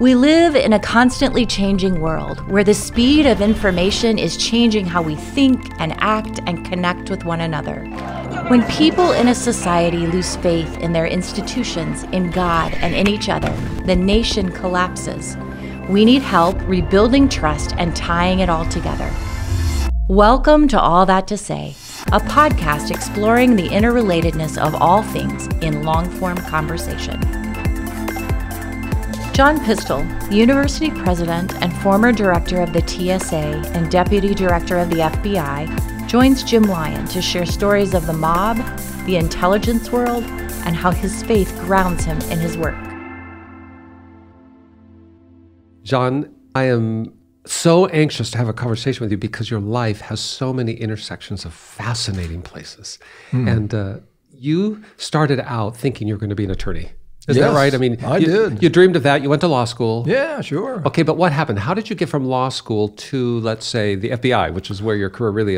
We live in a constantly changing world where the speed of information is changing how we think and act and connect with one another. When people in a society lose faith in their institutions, in God, and in each other, the nation collapses. We need help rebuilding trust and tying it all together. Welcome to All That To Say, a podcast exploring the interrelatedness of all things in long-form conversation. John Pistole, University President and former Director of the TSA and Deputy Director of the FBI, joins Jim Lyon to share stories of the mob, the intelligence world, and how his faith grounds him in his work. John, I am so anxious to have a conversation with you because your life has so many intersections of fascinating places. And you started out thinking you were going to be an attorney. Is that right? I mean, you dreamed of that. You went to law school. Yeah, sure. Okay, but what happened? How did you get from law school to, let's say, the FBI, which is where your career really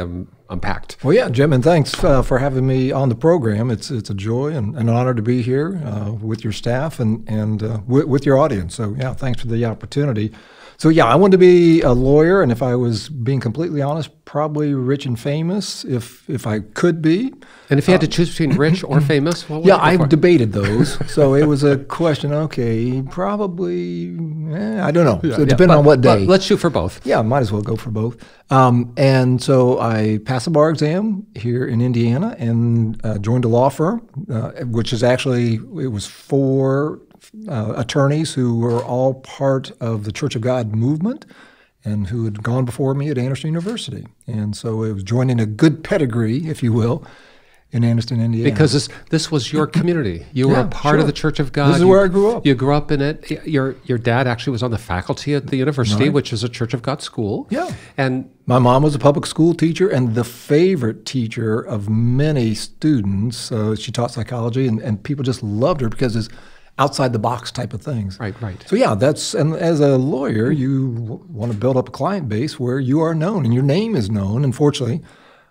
unpacked? Well, yeah, Jim, and thanks for having me on the program. It's a joy and an honor to be here with your staff and with your audience. So, yeah, thanks for the opportunity. So, yeah, I wanted to be a lawyer, and if I was being completely honest, probably rich and famous, if I could be. And if you had to choose between rich or famous, what would you go for? I've debated those. So it was a question, okay, probably, I don't know. So depending on what day. Let's shoot for both. Yeah, might as well go for both. And so I passed a bar exam here in Indiana and joined a law firm, which is actually, it was four attorneys who were all part of the Church of God movement and who had gone before me at Anderson University. And so it was joining a good pedigree, if you will, in Anderson, Indiana. Because this was your community. You were a part of the Church of God. This is where I grew up. You grew up in it. Your dad actually was on the faculty at the university, which is a Church of God school. Yeah. And my mom was a public school teacher and the favorite teacher of many students. She taught psychology, and people just loved her because it's outside the box type of things. Right, right. So yeah, that's, and as a lawyer, you want to build up a client base where you are known and your name is known. And fortunately,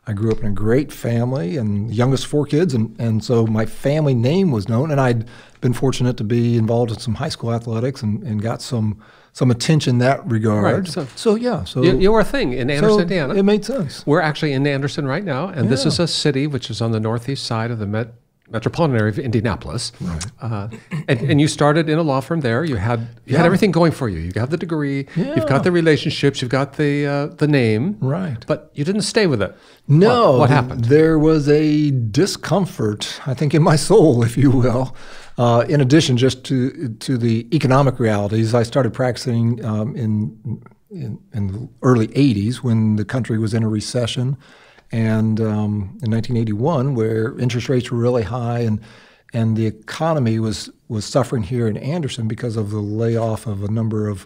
I grew up in a great family and youngest four kids. And so my family name was known, and I'd been fortunate to be involved in some high school athletics and got some attention in that regard. Right. So yeah. So you were a thing in Anderson, Indiana. It made sense. We're actually in Anderson right now. And this is a city which is on the northeast side of the metropolitan area of Indianapolis, and you started in a law firm there. You had everything going for you. You got the degree, you've got the relationships, you've got the name, right? But you didn't stay with it. No. What happened? There was a discomfort, I think, in my soul, if you will. In addition, just to the economic realities, I started practicing in the early '80s when the country was in a recession. And in 1981, where interest rates were really high and the economy was suffering here in Anderson because of the layoff of a number of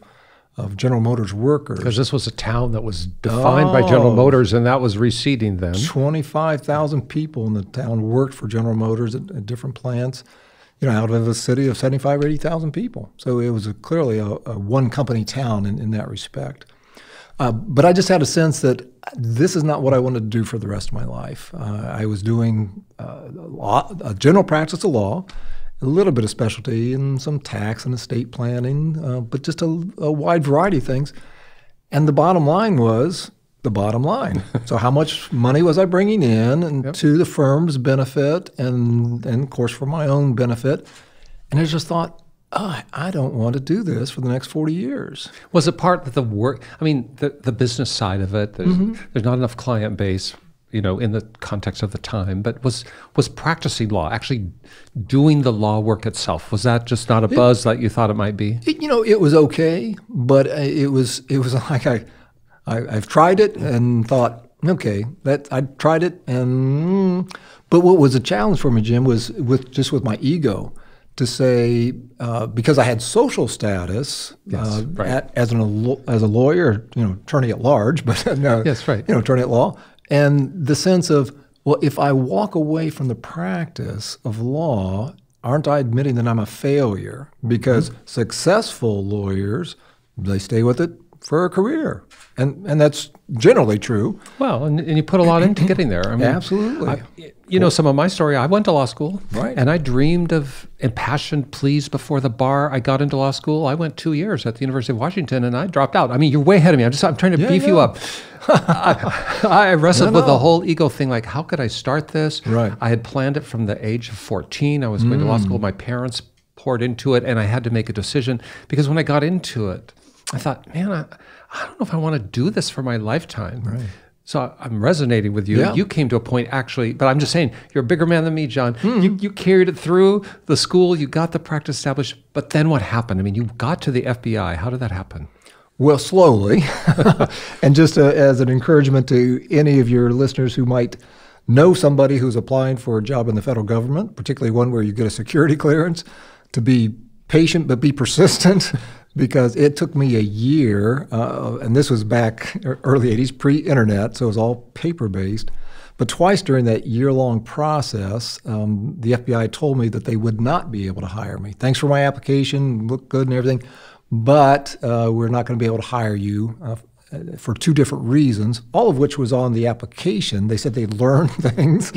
General Motors workers. Because this was a town that was defined by General Motors, and that was receding then. 25,000 people in the town worked for General Motors at different plants, you know, out of a city of 75,000 or 80,000 people. So it was clearly a one-company town in that respect. But I just had a sense that this is not what I wanted to do for the rest of my life. I was doing a general practice of law, a little bit of specialty in some tax and estate planning, but just a wide variety of things. And the bottom line was the bottom line. So how much money was I bringing in to the firm's benefit and, of course, for my own benefit? And I just thought, I don't want to do this for the next 40 years. Was it part of the work? I mean, the business side of it, there's not enough client base, you know, in the context of the time, but was practicing law, actually doing the law work itself, was that just not a buzz that you thought it might be? You know, it was okay, but it was like I've tried it and thought, okay, that I tried it, but what was a challenge for me, Jim, was with my ego. To say, because I had social status as a lawyer, you know, attorney at large, but you know, attorney at law, and the sense of, well, if I walk away from the practice of law, aren't I admitting that I'm a failure? Because successful lawyers, they stay with it for a career, and that's generally true. Well, and you put a lot into getting there. I mean, absolutely. You know, some of my story, I went to law school, right? And I dreamed of impassioned pleas before the bar. I got into law school. I went 2 years at the University of Washington, and I dropped out. I mean, you're way ahead of me. I'm trying to beef you up. I wrestled with the whole ego thing, like, how could I start this? Right. I had planned it from the age of 14. I was going to law school. My parents poured into it, and I had to make a decision, because when I got into it, I thought, man, I don't know if I want to do this for my lifetime. Right. So I'm resonating with you. Yeah. You came to a point, actually, but I'm just saying, you're a bigger man than me, John. You carried it through the school, you got the practice established, but then what happened? I mean, you got to the FBI. How did that happen? Well, slowly. And just as an encouragement to any of your listeners who might know somebody who's applying for a job in the federal government, particularly one where you get a security clearance, to be patient but be persistent. Because it took me a year, and this was back early 80s, pre-internet, so it was all paper-based. But twice during that year-long process, the FBI told me that they would not be able to hire me. Thanks for my application, looked good and everything, but we're not going to be able to hire you for two different reasons, all of which was on the application. They said they learned things.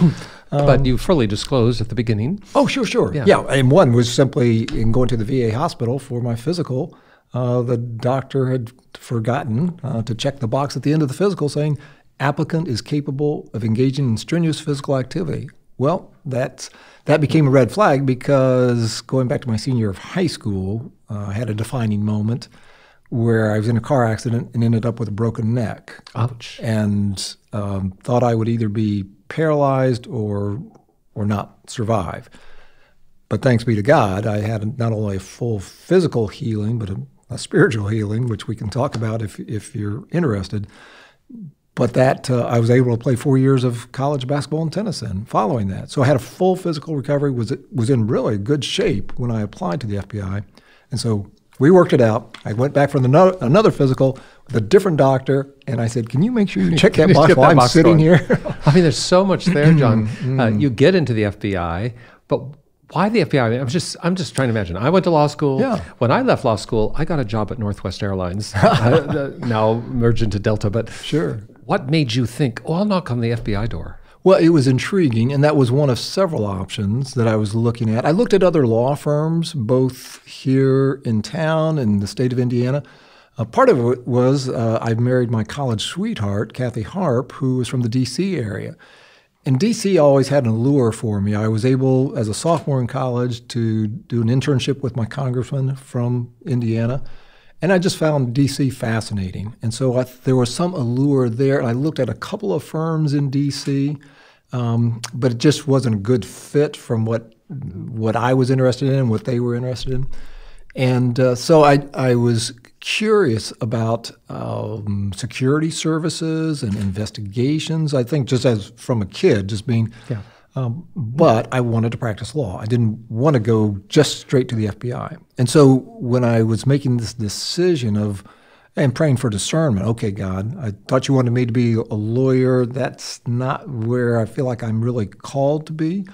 But you fully disclosed at the beginning. Oh, sure, sure. Yeah. And one was simply in going to the VA hospital for my physical. The doctor had forgotten to check the box at the end of the physical saying, applicant is capable of engaging in strenuous physical activity. Well, that became a red flag, because going back to my senior year of high school, I had a defining moment where I was in a car accident and ended up with a broken neck. Ouch. And thought I would either be paralyzed or not survive. But thanks be to God, I had not only a full physical healing, but a spiritual healing, which we can talk about if you're interested. But that I was able to play 4 years of college basketball and tennis in following that. So I had a full physical recovery, was in really good shape when I applied to the FBI. And so we worked it out. I went back for another physical with a different doctor, and I said, can you make sure you check that box while I'm sitting here? I mean, there's so much there, John. You get into the FBI, but why the FBI? I mean, I'm just trying to imagine. I went to law school. Yeah. When I left law school, I got a job at Northwest Airlines, now merged into Delta. But sure, what made you think, oh, I'll knock on the FBI door? Well, it was intriguing, and that was one of several options that I was looking at. I looked at other law firms, both here in town and the state of Indiana. Part of it was I married my college sweetheart, Kathy Harp, who was from the D.C. area. And D.C. always had an allure for me. I was able, as a sophomore in college, to do an internship with my congressman from Indiana. And I just found D.C. fascinating. And so there was some allure there. I looked at a couple of firms in D.C., but it just wasn't a good fit from what I was interested in and what they were interested in. And so I was curious about security services and investigations, I think just as from a kid, just being, but I wanted to practice law. I didn't want to go just straight to the FBI. And so when I was making this decision of, and praying for discernment, okay, God, I thought you wanted me to be a lawyer. That's not where I feel like I'm really called to be.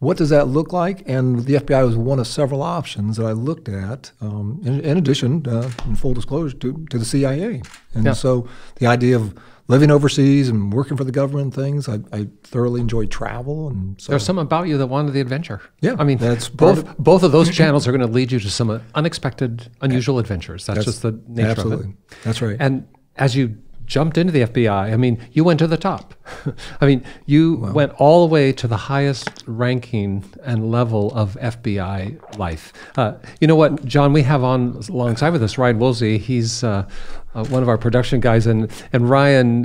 What does that look like? And the FBI was one of several options that I looked at, in addition, in full disclosure, to the CIA. And so the idea of living overseas and working for the government and things, I thoroughly enjoy travel. And so, there's something about you that wanted the adventure. Yeah. I mean, that's both of those channels are going to lead you to some unexpected, unusual adventures. That's just the nature of it. That's right. And as you jumped into the FBI, I mean, you went to the top. I mean, you went all the way to the highest ranking and level of FBI life. You know what, John, we have on alongside with us Ryan Woolsey. He's one of our production guys, and Ryan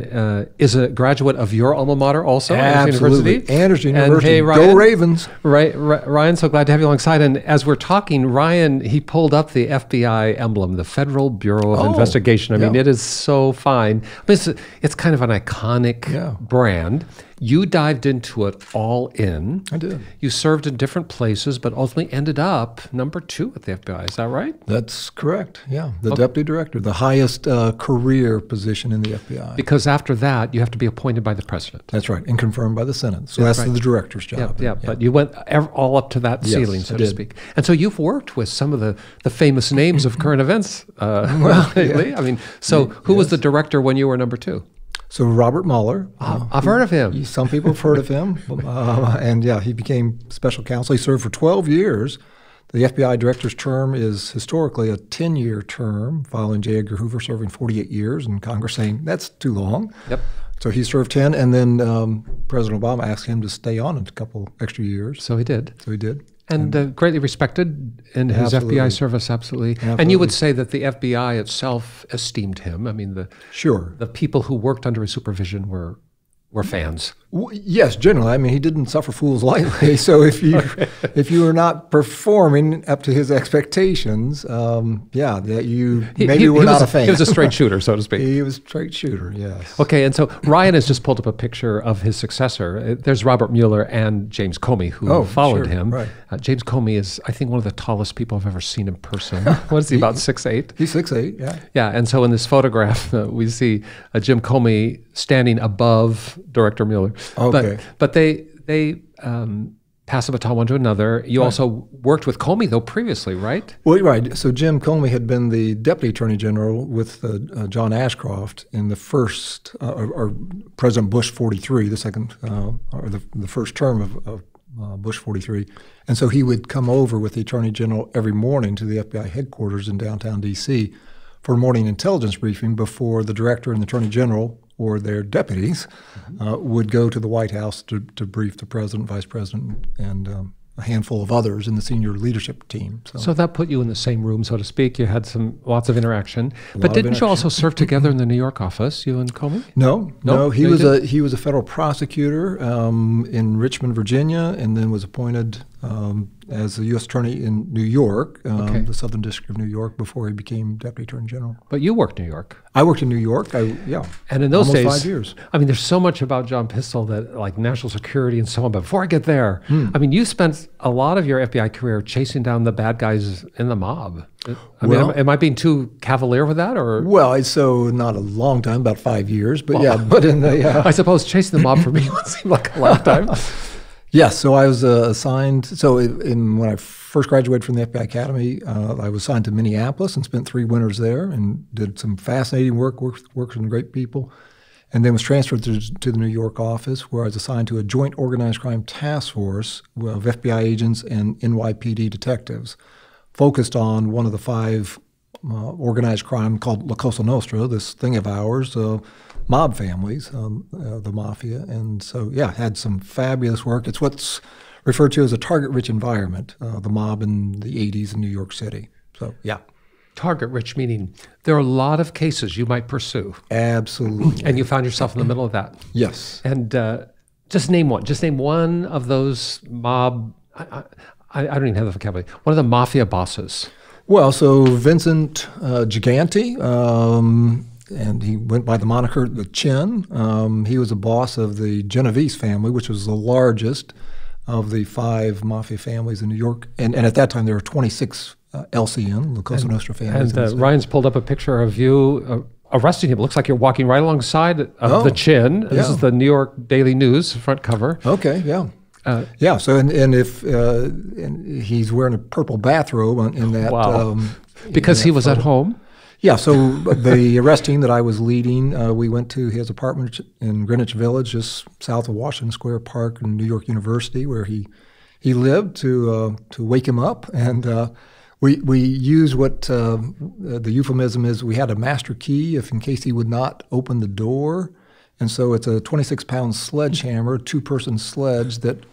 is a graduate of your alma mater also, Anderson University. Hey, Ryan, go Ravens. Right, Ryan, so glad to have you alongside. And as we're talking, Ryan, he pulled up the FBI emblem, the Federal Bureau of Investigation. I mean, it is so fine. But it's kind of an iconic brand. You dived into it all in. I did. You served in different places, but ultimately ended up #2 at the FBI. Is that right? That's correct, yeah. The deputy director, the highest career position in the FBI. Because after that, you have to be appointed by the president. That's right, and confirmed by the Senate. So that's the director's job. Yeah, but you went all up to that ceiling, so to speak. And so you've worked with some of the famous names of current events lately. I mean, so who was the director when you were #2? So Robert Mueller. I've heard of him. Some people have heard of him. And yeah, he became special counsel. He served for 12 years. The FBI director's term is historically a 10-year term, following J. Edgar Hoover serving 48 years, and Congress saying that's too long. Yep. So he served 10, and then President Obama asked him to stay on a couple extra years. So he did. So he did. And greatly respected in his FBI service, absolutely. And you would say that the FBI itself esteemed him. I mean, the people who worked under his supervision were fans. Yes, generally. I mean, he didn't suffer fools lightly. So if you were not performing up to his expectations, yeah, that you maybe were not a fan. He was a straight shooter, so to speak. He was a straight shooter, yes. Okay, and so Ryan has just pulled up a picture of his successor. There's Robert Mueller and James Comey, who followed him. Right. James Comey is, I think, one of the tallest people I've ever seen in person. What is he, about 6'8"? He's 6'8", yeah. Yeah, and so in this photograph, we see Jim Comey standing above Director Mueller. Okay. But they pass the baton one to another. You also worked with Comey, though, previously, right? Well, right. So Jim Comey had been the Deputy Attorney General with John Ashcroft in the first, or President Bush 43, the second, or the first term of Bush 43. And so he would come over with the Attorney General every morning to the FBI headquarters in downtown D.C. for a morning intelligence briefing before the Director and the Attorney General or their deputies would go to the White House to brief the president, vice president, and a handful of others in the senior leadership team. So that put you in the same room, so to speak. You had lots of interaction. But didn't you also serve together in the New York office, you and Comey? No. He was a federal prosecutor in Richmond, Virginia, and then was appointed as the U.S. attorney in New York, the Southern District of New York, before he became Deputy Attorney General. But you worked in New York. I worked in New York. Yeah. And in those days, almost 5 years. I mean, there's so much about John Pistole that, like, national security and so on. But before I get there, I mean, you spent a lot of your FBI career chasing down the bad guys in the mob. I mean, am I being too cavalier with that, or? Well, so not a long time, about 5 years, but yeah. But in the I suppose chasing the mob for me would seem like a lifetime. Yes, so I was assigned, so when I first graduated from the FBI Academy, I was assigned to Minneapolis and spent 3 winters there and did some fascinating work with great people, and then was transferred to the New York office, where I was assigned to a joint organized crime task force of FBI agents and NYPD detectives, focused on one of the 5 organized crime called La Cosa Nostra, this thing of ours, mob families, the mafia. And so, yeah, had some fabulous work. It's what's referred to as a target-rich environment, the mob in the 80s in New York City. So, yeah. Target-rich meaning there are a lot of cases you might pursue. Absolutely. And you found yourself in the middle of that. Yes. And just name one. Just name one of those mob, I don't even have the vocabulary, one of the mafia bosses. Well, so Vincent Gigante, and he went by the moniker The Chin. He was a boss of the Genovese family, which was the largest of the 5 mafia families in New York. And at that time, there were 26 LCN, La Cosa Nostra families. And Ryan's pulled up a picture of you arresting him. It looks like you're walking right alongside of The Chin. Yeah. This is the New York Daily News front cover. Okay, yeah. Yeah, so, and he's wearing a purple bathrobe in that. Wow. Because he was at home? Yeah, so the arrest team that I was leading, we went to his apartment in Greenwich Village, just south of Washington Square Park and New York University, where he lived, to wake him up. And we used what the euphemism is, we had a master key in case he would not open the door. And so it's a 26-pound sledgehammer, two-person sledge that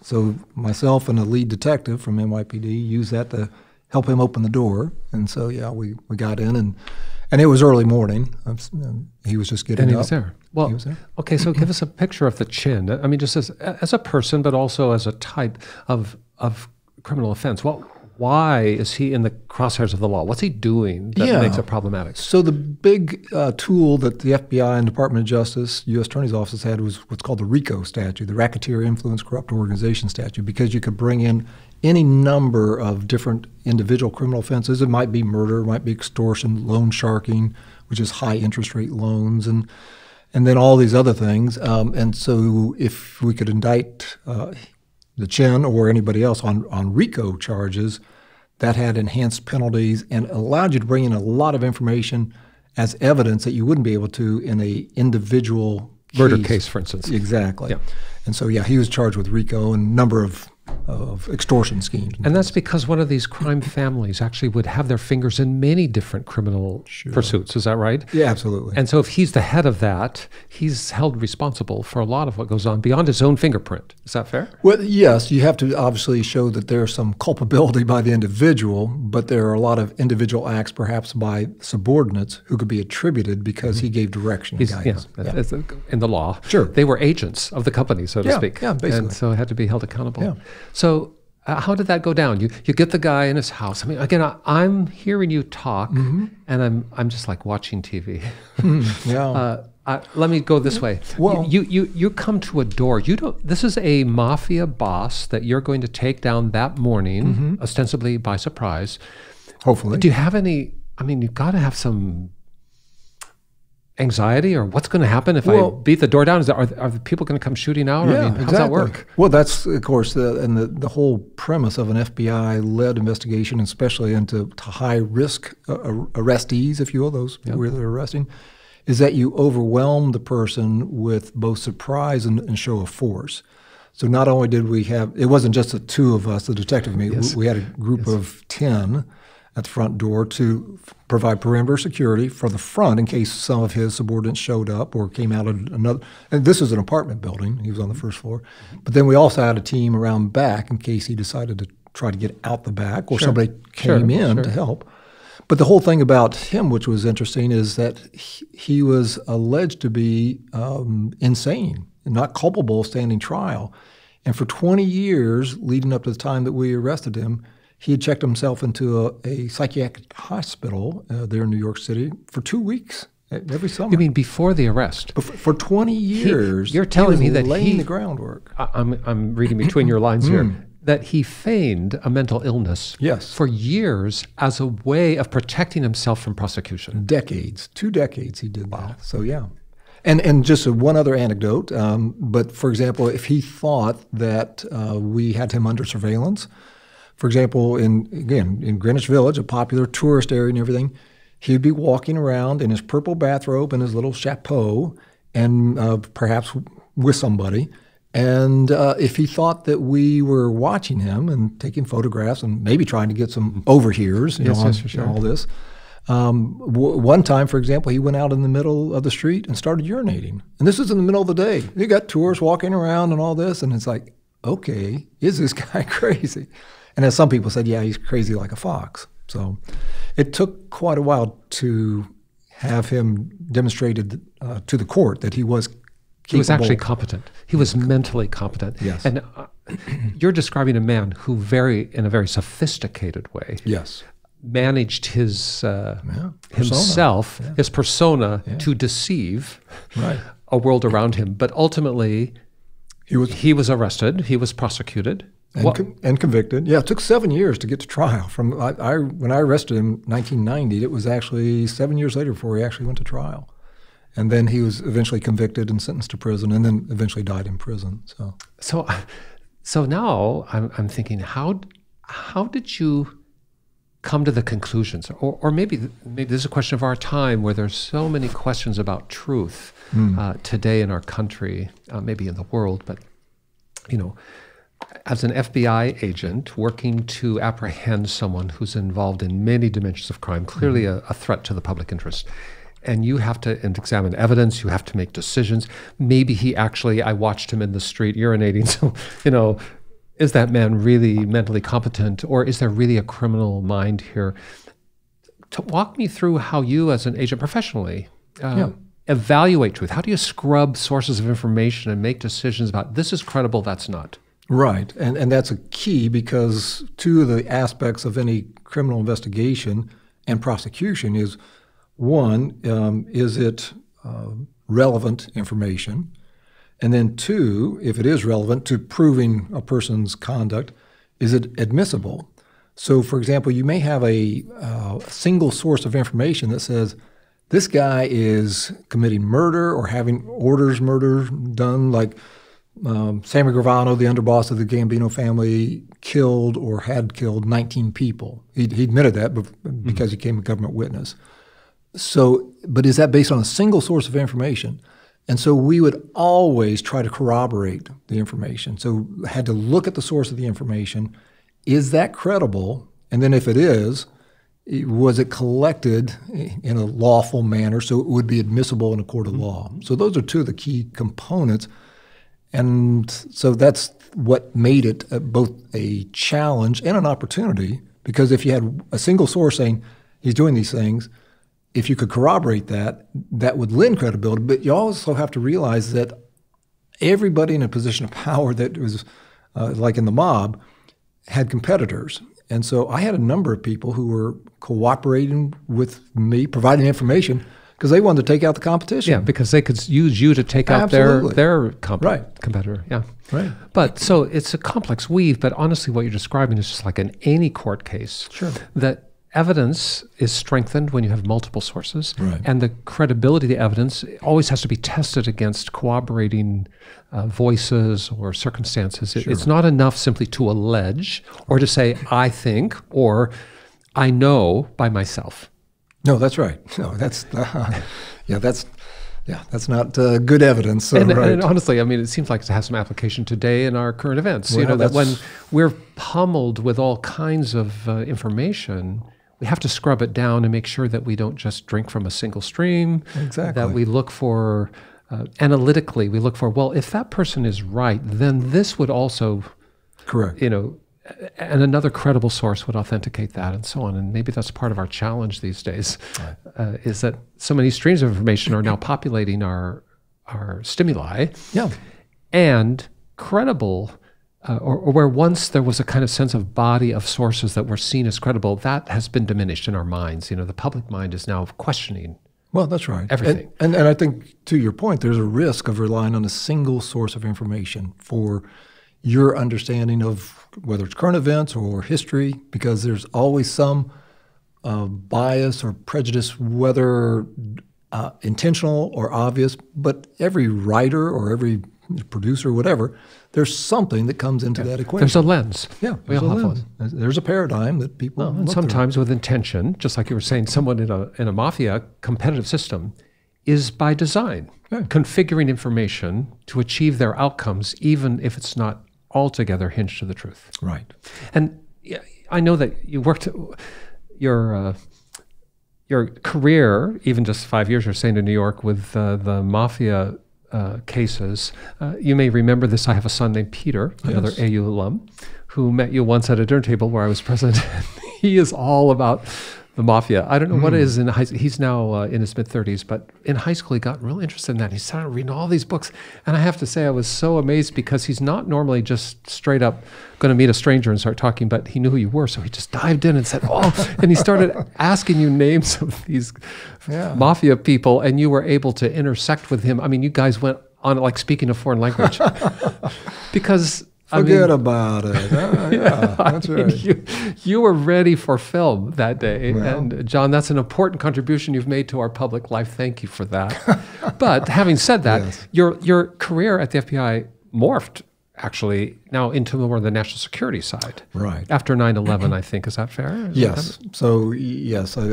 so myself and a lead detective from NYPD used that to help him open the door. And so, yeah, we got in, and it was early morning. He was just getting up. And he was there. Well, he was there. Okay, so give us a picture of The Chin. I mean, just as a person, but also as a type of criminal offense. Well, why is he in the crosshairs of the law? What's he doing that makes it problematic? So the big tool that the FBI and Department of Justice, U.S. Attorney's Office had was what's called the RICO statute, the Racketeer Influence Corrupt Organization statute, because you could bring in any number of different individual criminal offenses. It might be murder, it might be extortion, loan sharking, which is high interest rate loans, and then all these other things. And so if we could indict The Chin or anybody else on RICO charges, that had enhanced penalties and allowed you to bring in a lot of information as evidence that you wouldn't be able to in an individual murder case, for instance. Exactly. Yeah. And so, yeah, he was charged with RICO and a number of extortion schemes. And that's because one of these crime families actually would have their fingers in many different criminal pursuits. Is that right? Yeah, absolutely. And so if he's the head of that, he's held responsible for a lot of what goes on beyond his own fingerprint. Is that fair? Well, yes. You have to obviously show that there's some culpability by the individual, but there are a lot of individual acts perhaps by subordinates who could be attributed because he gave direction and guidance. Yeah, yeah. In the law. Sure. They were agents of the company, so to speak. Yeah, basically. And so it had to be held accountable. Yeah. So how did that go down? You get the guy in his house. I mean, again, I'm hearing you talk, and I'm just like watching TV. Let me go this way. Well, you come to a door. You don't. This is a mafia boss that you're going to take down that morning, ostensibly by surprise. Hopefully. Do you have any? I mean, you've got to have some anxiety, or what's going to happen if I beat the door down? Is that, are the people going to come shooting out? Yeah, I mean, how does that work? Well, that's, of course, the whole premise of an FBI-led investigation, especially into high-risk arrestees, if you will, those who they're arresting, is that you overwhelm the person with both surprise and show of force. So not only did we have, it wasn't just the two of us, the detective and me, we had a group of 10 at the front door to provide perimeter security for the front in case some of his subordinates showed up or came out of another. And this is an apartment building. He was on the first floor. But then we also had a team around back in case he decided to try to get out the back or somebody came in to help. But the whole thing about him, which was interesting, is that he was alleged to be insane and not culpable standing trial. And for 20 years leading up to the time that we arrested him, he had checked himself into a psychiatric hospital there in New York City for 2 weeks every summer. You mean before the arrest? For 20 years. You're telling me that laying the groundwork. I'm reading between your lines here. That he feigned a mental illness for years as a way of protecting himself from prosecution. Decades. 2 decades he did that. So, yeah. And just one other anecdote, but for example, if he thought that we had him under surveillance, for example, in Greenwich Village, a popular tourist area and everything, he'd be walking around in his purple bathrobe and his little chapeau and perhaps with somebody. And if he thought that we were watching him and taking photographs and maybe trying to get some overhears, all this. One time, for example, he went out in the middle of the street and started urinating. And this is in the middle of the day. You got tourists walking around and all this, and it's like, okay, is this guy crazy? And as some people said, yeah, he's crazy like a fox. So it took quite a while to have him demonstrated to the court that he was capable. He was actually competent. He was mentally competent. Yes. And you're describing a man who in a very sophisticated way managed his himself, his persona to deceive a world around him. But ultimately, he was arrested. He was prosecuted. And convicted. Yeah, it took 7 years to get to trial. From when I arrested him in 1990, it was actually 7 years later before he actually went to trial. And then he was eventually convicted and sentenced to prison and then eventually died in prison. So now I'm thinking, how did you come to the conclusions? Or maybe this is a question of our time where there's so many questions about truth today in our country, maybe in the world, but, you know, as an FBI agent working to apprehend someone who's involved in many dimensions of crime, clearly a threat to the public interest, and you have to examine evidence, you have to make decisions. Maybe he actually, I watched him in the street urinating, so, you know, is that man really mentally competent, or is there really a criminal mind here? To walk me through how you as an agent professionally evaluate truth. How do you scrub sources of information and make decisions about this is credible, that's not? Right, and that's a key, because two of the aspects of any criminal investigation and prosecution is, one, is it relevant information? And then two, if it is relevant to proving a person's conduct, is it admissible? So for example, you may have a single source of information that says, this guy is committing murder or having orders murder done, like Sammy Gravano, the underboss of the Gambino family, killed or had killed 19 people. He admitted that because he became a government witness. So, but is that based on a single source of information? And so we would always try to corroborate the information. So had to look at the source of the information. Is that credible? And then if it is, was it collected in a lawful manner so it would be admissible in a court of law? So those are two of the key components. And so that's what made it both a challenge and an opportunity, because if you had a single source saying he's doing these things, if you could corroborate that, that would lend credibility. But you also have to realize that everybody in a position of power that was like in the mob had competitors. And so I had a number of people who were cooperating with me, providing information, because they wanted to take out the competition. Yeah, because they could use you to take out their competitor. Yeah, right. But so it's a complex weave, but honestly what you're describing is just like in any court case. Sure. That evidence is strengthened when you have multiple sources, right, and the credibility of the evidence always has to be tested against corroborating voices or circumstances. Sure. It's not enough simply to allege or to say, I think, or I know by myself. No, that's right. No, that's, that's not good evidence. So, and, right, and honestly, I mean, it seems like it has some application today in our current events. Well, you know, that when we're pummeled with all kinds of information, we have to scrub it down and make sure that we don't just drink from a single stream. Exactly. That we look for, analytically, we look for, well, if that person is right, then this would also, correct, you know, and another credible source would authenticate that and so on. And maybe that's part of our challenge these days, right, is that so many streams of information are now populating our stimuli. Yeah. And credible, or where once there was a kind of sense of body of sources that were seen as credible, that has been diminished in our minds. You know, the public mind is now questioning. Well, that's right. Everything. And I think, to your point, there's a risk of relying on a single source of information for your understanding of whether it's current events or history, because there's always some bias or prejudice, whether intentional or obvious. But every writer or every producer, whatever, there's something that comes into, yeah, that equation. There's a lens. Yeah, we all have one. There's a paradigm that people and sometimes through, with intention, just like you were saying, someone in a mafia competitive system is by design, yeah, configuring information to achieve their outcomes, even if it's not altogether hinged to the truth. Right. And I know that you worked your career, even just 5 years, you're saying, in New York with the mafia cases. You may remember this. I have a son named Peter, yes, another AU alum, who met you once at a dinner table where I was present. He is all about the mafia. I don't know what it is in high school. He's now in his mid-30s, but in high school he got real interested in that. He started reading all these books. And I have to say I was so amazed, because he's not normally just straight up going to meet a stranger and start talking, but he knew who you were. So he just dived in and said, oh, and he started asking you names of these, yeah, mafia people, and you were able to intersect with him. I mean, you guys went on like speaking a foreign language. Because Forget about it. Yeah, that's right. I mean, you were ready for film that day. Well, and John, that's an important contribution you've made to our public life. Thank you for that. But having said that, yes, your career at the FBI morphed, actually, now into more of the national security side. Right. After 9/11, I think. Is that fair? Yes. So, yes, I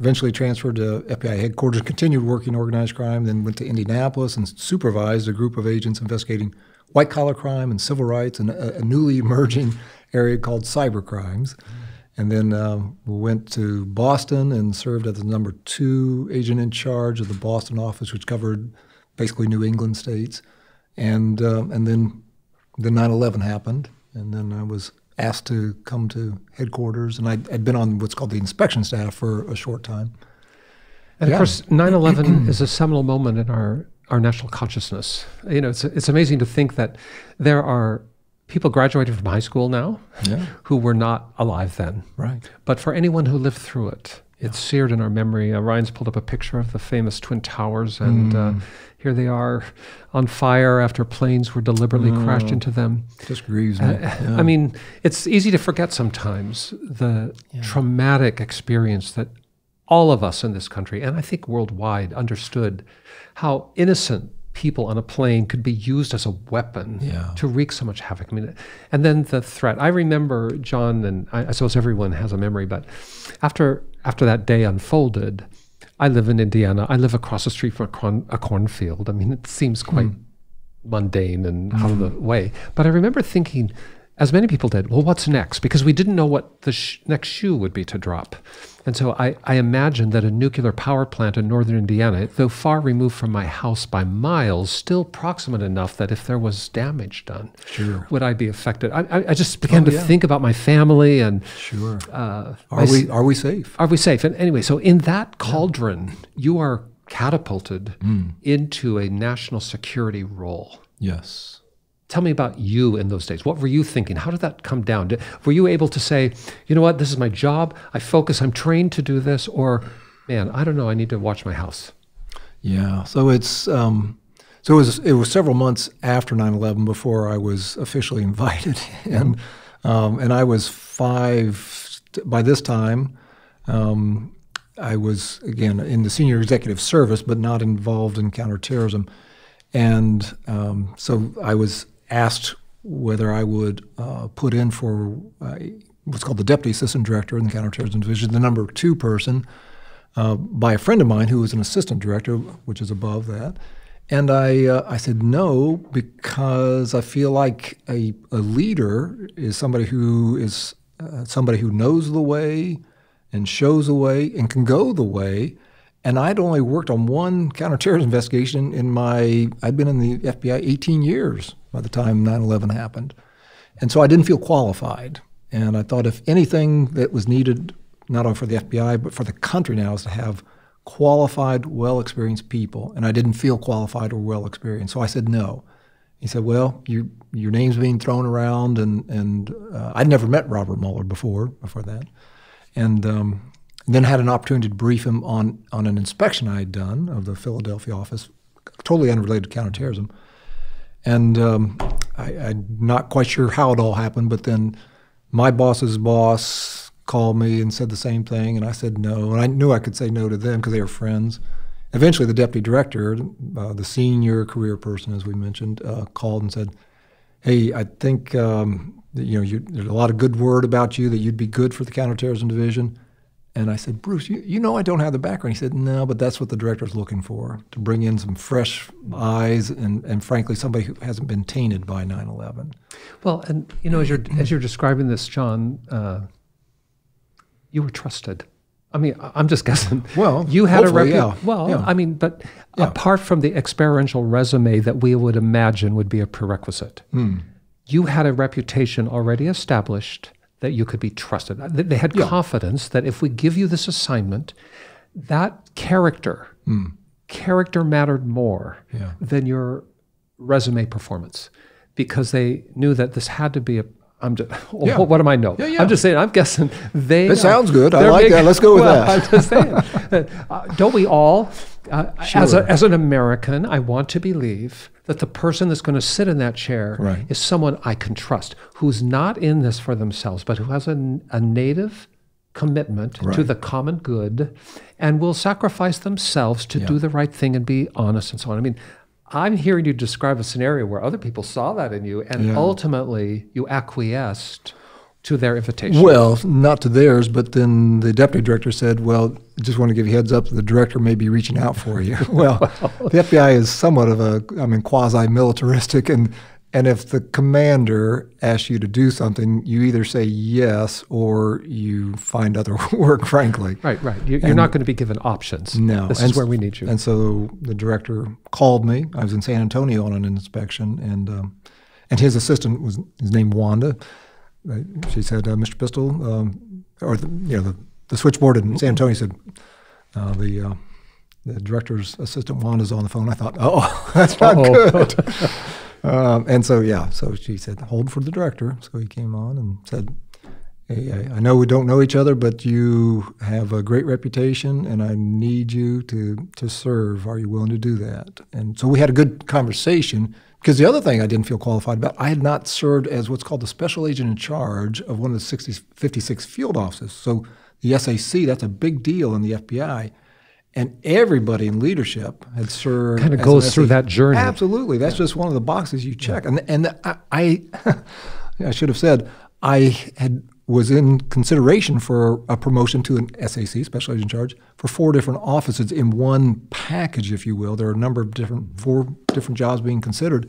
eventually transferred to FBI headquarters, continued working organized crime, then went to Indianapolis and supervised a group of agents investigating white-collar crime and civil rights, and a newly emerging area called cyber crimes. And then went to Boston and served as the #2 agent in charge of the Boston office, which covered basically New England states. And then the 9/11 happened, and then I was asked to come to headquarters, and I'd been on what's called the inspection staff for a short time. And yeah, of course, 9/11 is a seminal moment in our national consciousness. You know, it's amazing to think that there are people graduating from high school now, yeah, who were not alive then. Right. But for anyone who lived through it, yeah, it's seared in our memory. Ryan's pulled up a picture of the famous Twin Towers, and here they are on fire after planes were deliberately crashed into them. Just grieves me. Yeah. I mean, it's easy to forget sometimes the, yeah, traumatic experience that all of us in this country, and I think worldwide, understood how innocent people on a plane could be used as a weapon, yeah, to wreak so much havoc. I mean, and then the threat. I remember, John, and I suppose everyone has a memory, but after that day unfolded, I live in Indiana. I live across the street from a cornfield. I mean, it seems quite mundane and out of the way. But I remember thinking, as many people did, well, what's next? Because we didn't know what the next shoe would be to drop. And so I imagined that a nuclear power plant in northern Indiana, though far removed from my house by miles, still proximate enough that if there was damage done, would I be affected? I just began to think about my family and are we safe? Are we safe? And anyway, so in that cauldron, you are catapulted into a national security role. Yes. Tell me about you in those days. What were you thinking? How did that come down? Were you able to say, you know what, this is my job, I focus, I'm trained to do this, or, man, I don't know, I need to watch my house? Yeah, so it's, it was several months after 9/11 before I was officially invited. And I was five, by this time, I was, again, in the senior executive service, but not involved in counterterrorism. And so I was asked whether I would put in for what's called the Deputy Assistant Director in the Counterterrorism Division, the #2 person, by a friend of mine who was an Assistant Director, which is above that. And I said no, because I feel like a leader is somebody who is somebody who knows the way and shows the way and can go the way. And I'd only worked on one counterterrorism investigation in I'd been in the FBI 18 years by the time 9/11 happened. And so I didn't feel qualified. And I thought if anything that was needed, not only for the FBI, but for the country now, is to have qualified, well-experienced people. And I didn't feel qualified or well-experienced. So I said no. He said, well, your name's being thrown around. And I'd never met Robert Mueller before that. And then had an opportunity to brief him on an inspection I had done of the Philadelphia office, totally unrelated to counterterrorism. And I'm not quite sure how it all happened, but then my boss's boss called me and said the same thing, and I said no. And I knew I could say no to them because they were friends. Eventually the deputy director, the senior career person, as we mentioned, called and said, hey, I think there's a lot of good word about you that you'd be good for the counterterrorism division. And I said, Bruce, you know I don't have the background. He said, no, but that's what the director's looking for, to bring in some fresh eyes and frankly, somebody who hasn't been tainted by 9/11. Well, and you know, as you're describing this, John, you were trusted. I mean, I'm just guessing. Well, you had a reputation. Yeah. Well, yeah. I mean, but apart from the experiential resume that we would imagine would be a prerequisite, you had a reputation already established that you could be trusted. They had confidence that if we give you this assignment, that character mattered more than your resume performance, because they knew that this had to be a, what am I know? Yeah, yeah. I'm just saying, I'm guessing they— That sounds good, I like that, let's go with that. I'm just saying, don't we all, as an American, I want to believe that the person that's going to sit in that chair is someone I can trust, who's not in this for themselves, but who has a native commitment to the common good and will sacrifice themselves to do the right thing and be honest and so on. I mean, I'm hearing you describe a scenario where other people saw that in you and ultimately you acquiesced to their invitation. Well, not to theirs, but then the deputy director said, well, just want to give you a heads up, the director may be reaching out for you. Well, the FBI is somewhat of a, I mean, quasi-militaristic, and if the commander asks you to do something, you either say yes or you find other work, frankly. Right, right. You're not going to be given options. No. This is where we need you. And so the director called me. I was in San Antonio on an inspection, and his assistant was, his name Wanda. She said, Mr. Pistole, the switchboard in San Antonio said, the director's assistant Wanda's on the phone. I thought, oh, that's not good. And so, so she said, hold for the director. So he came on and said, hey, I know we don't know each other, but you have a great reputation and I need you to serve. Are you willing to do that? And so we had a good conversation. Because the other thing I didn't feel qualified about, I had not served as what's called the special agent in charge of one of the 56 field offices. So the SAC, that's a big deal in the FBI. And everybody in leadership had served. Kind of goes through that journey. Absolutely. That's just one of the boxes you check. And I should have said, I had was in consideration for a promotion to an SAC, Special Agent Charge, for 4 different offices in one package, if you will. There are a number of different, 4 different jobs being considered.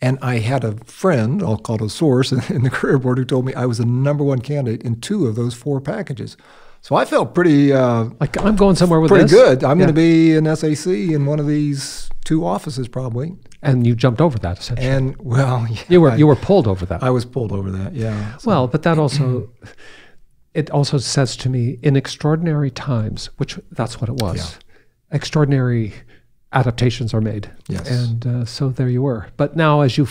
And I had a friend, I'll call it a source, in the career board who told me I was the #1 candidate in 2 of those 4 packages. So I felt pretty like I'm going somewhere with this. Pretty good. I'm going to be an SAC in one of these 2 offices probably. And you jumped over that essentially. And well, yeah, you were pulled over that. I was pulled over that. Yeah. So. Well, but that also it also says to me in extraordinary times, which that's what it was. Yeah. Extraordinary adaptations are made. Yes. And so there you were. But now as you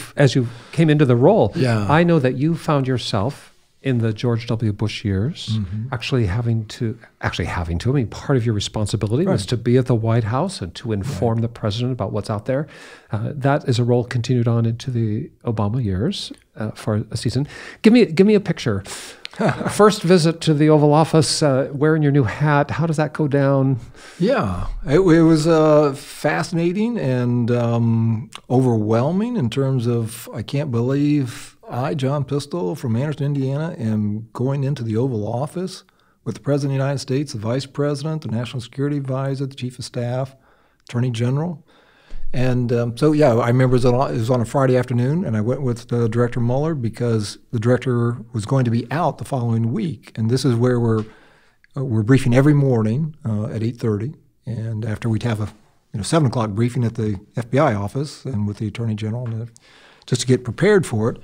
came into the role, I know that you found yourself in the George W. Bush years, actually having to, I mean, part of your responsibility was to be at the White House and to inform the president about what's out there. That is a role continued on into the Obama years for a season. Give me a picture. First visit to the Oval Office, wearing your new hat. How does that go down? Yeah, it was fascinating and overwhelming in terms of, I can't believe I, John Pistole from Anderson, Indiana, am going into the Oval Office with the President of the United States, the Vice President, the National Security Advisor, the Chief of Staff, Attorney General. And so, yeah, I remember it was on a Friday afternoon, and I went with Director Mueller because the director was going to be out the following week. And this is where we're briefing every morning at 8:30, and after we'd have a 7 o'clock briefing at the FBI office and with the Attorney General just to get prepared for it.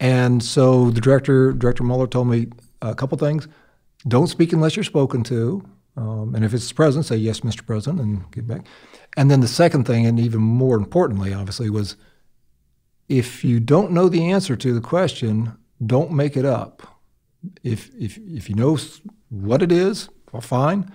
And so the Director Mueller told me a couple things. Don't speak unless you're spoken to. And if it's the president, say, yes, Mr. President, and get back. And then the second thing, and even more importantly, obviously, was if you don't know the answer to the question, don't make it up. If you know what it is, well, fine,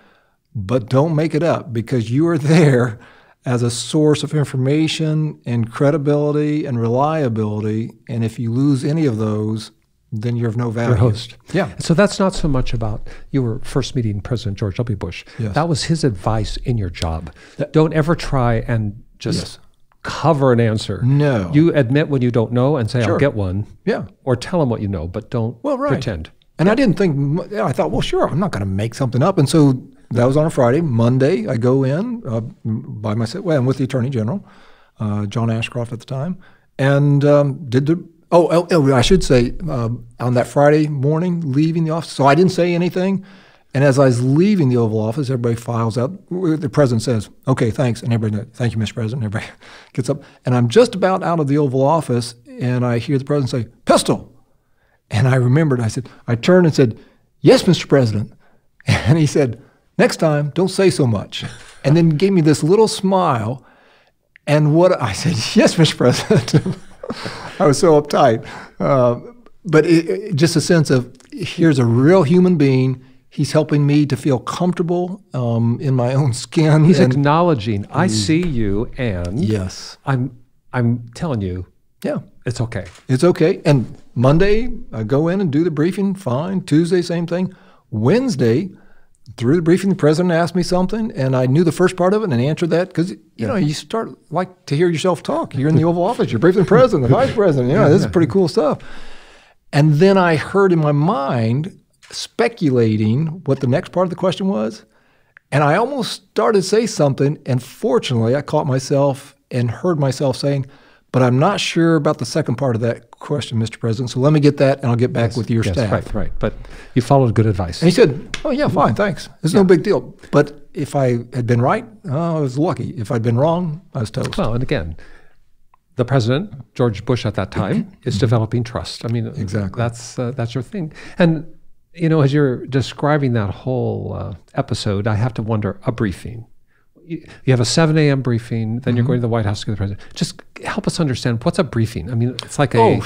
but don't make it up because you are there as a source of information and credibility and reliability. And if you lose any of those, then you're of no value. Your host. Yeah. So that's not so much about you were first meeting President George W. Bush. Yes. That was his advice in your job. Don't ever try and just cover an answer. No. You admit when you don't know and say, I'll get one. Yeah. Or tell him what you know, but don't pretend. And I didn't think, I thought, well, sure, I'm not going to make something up. And so that was on a Friday. Monday, I go in by myself. Well, I'm with the Attorney General, John Ashcroft at the time, and did the I should say, on that Friday morning, leaving the office, so I didn't say anything. And as I was leaving the Oval Office, everybody files out. The president says, okay, thanks. And everybody, thank you, Mr. President. Everybody gets up. And I'm just about out of the Oval Office, and I hear the president say, Pistole. And I remembered, I turned and said, yes, Mr. President. And he said, next time, don't say so much. And then gave me this little smile. And what I said, yes, Mr. President. I was so uptight. But just a sense of, here's a real human being. He's helping me to feel comfortable in my own skin. He's acknowledging, I see you, and I'm telling you, it's okay. It's okay. And Monday, I go in and do the briefing, fine. Tuesday, same thing. Wednesday, through the briefing, the president asked me something, and I knew the first part of it and answered that because, you know, you start like to hear yourself talk. You're in the Oval Office. You're briefing the president, the vice president. You know, this is pretty cool stuff. And then I heard in my mind speculating what the next part of the question was, and I almost started to say something, and fortunately I caught myself and heard myself saying, but I'm not sure about the second part of that question, Mr. President, so let me get that and I'll get back with your staff. Right. But you followed good advice. And he said, oh yeah, fine, thanks. It's no big deal. But if I had been right, I was lucky. If I'd been wrong, I was toast. Well, and again, the president, George Bush at that time, is developing trust. I mean, that's your thing. And you know, as you're describing that whole episode, I have to wonder, a briefing. You have a 7 a.m. briefing, then you're going to the White House to get the president. Just help us understand, what's a briefing? I mean, it's like an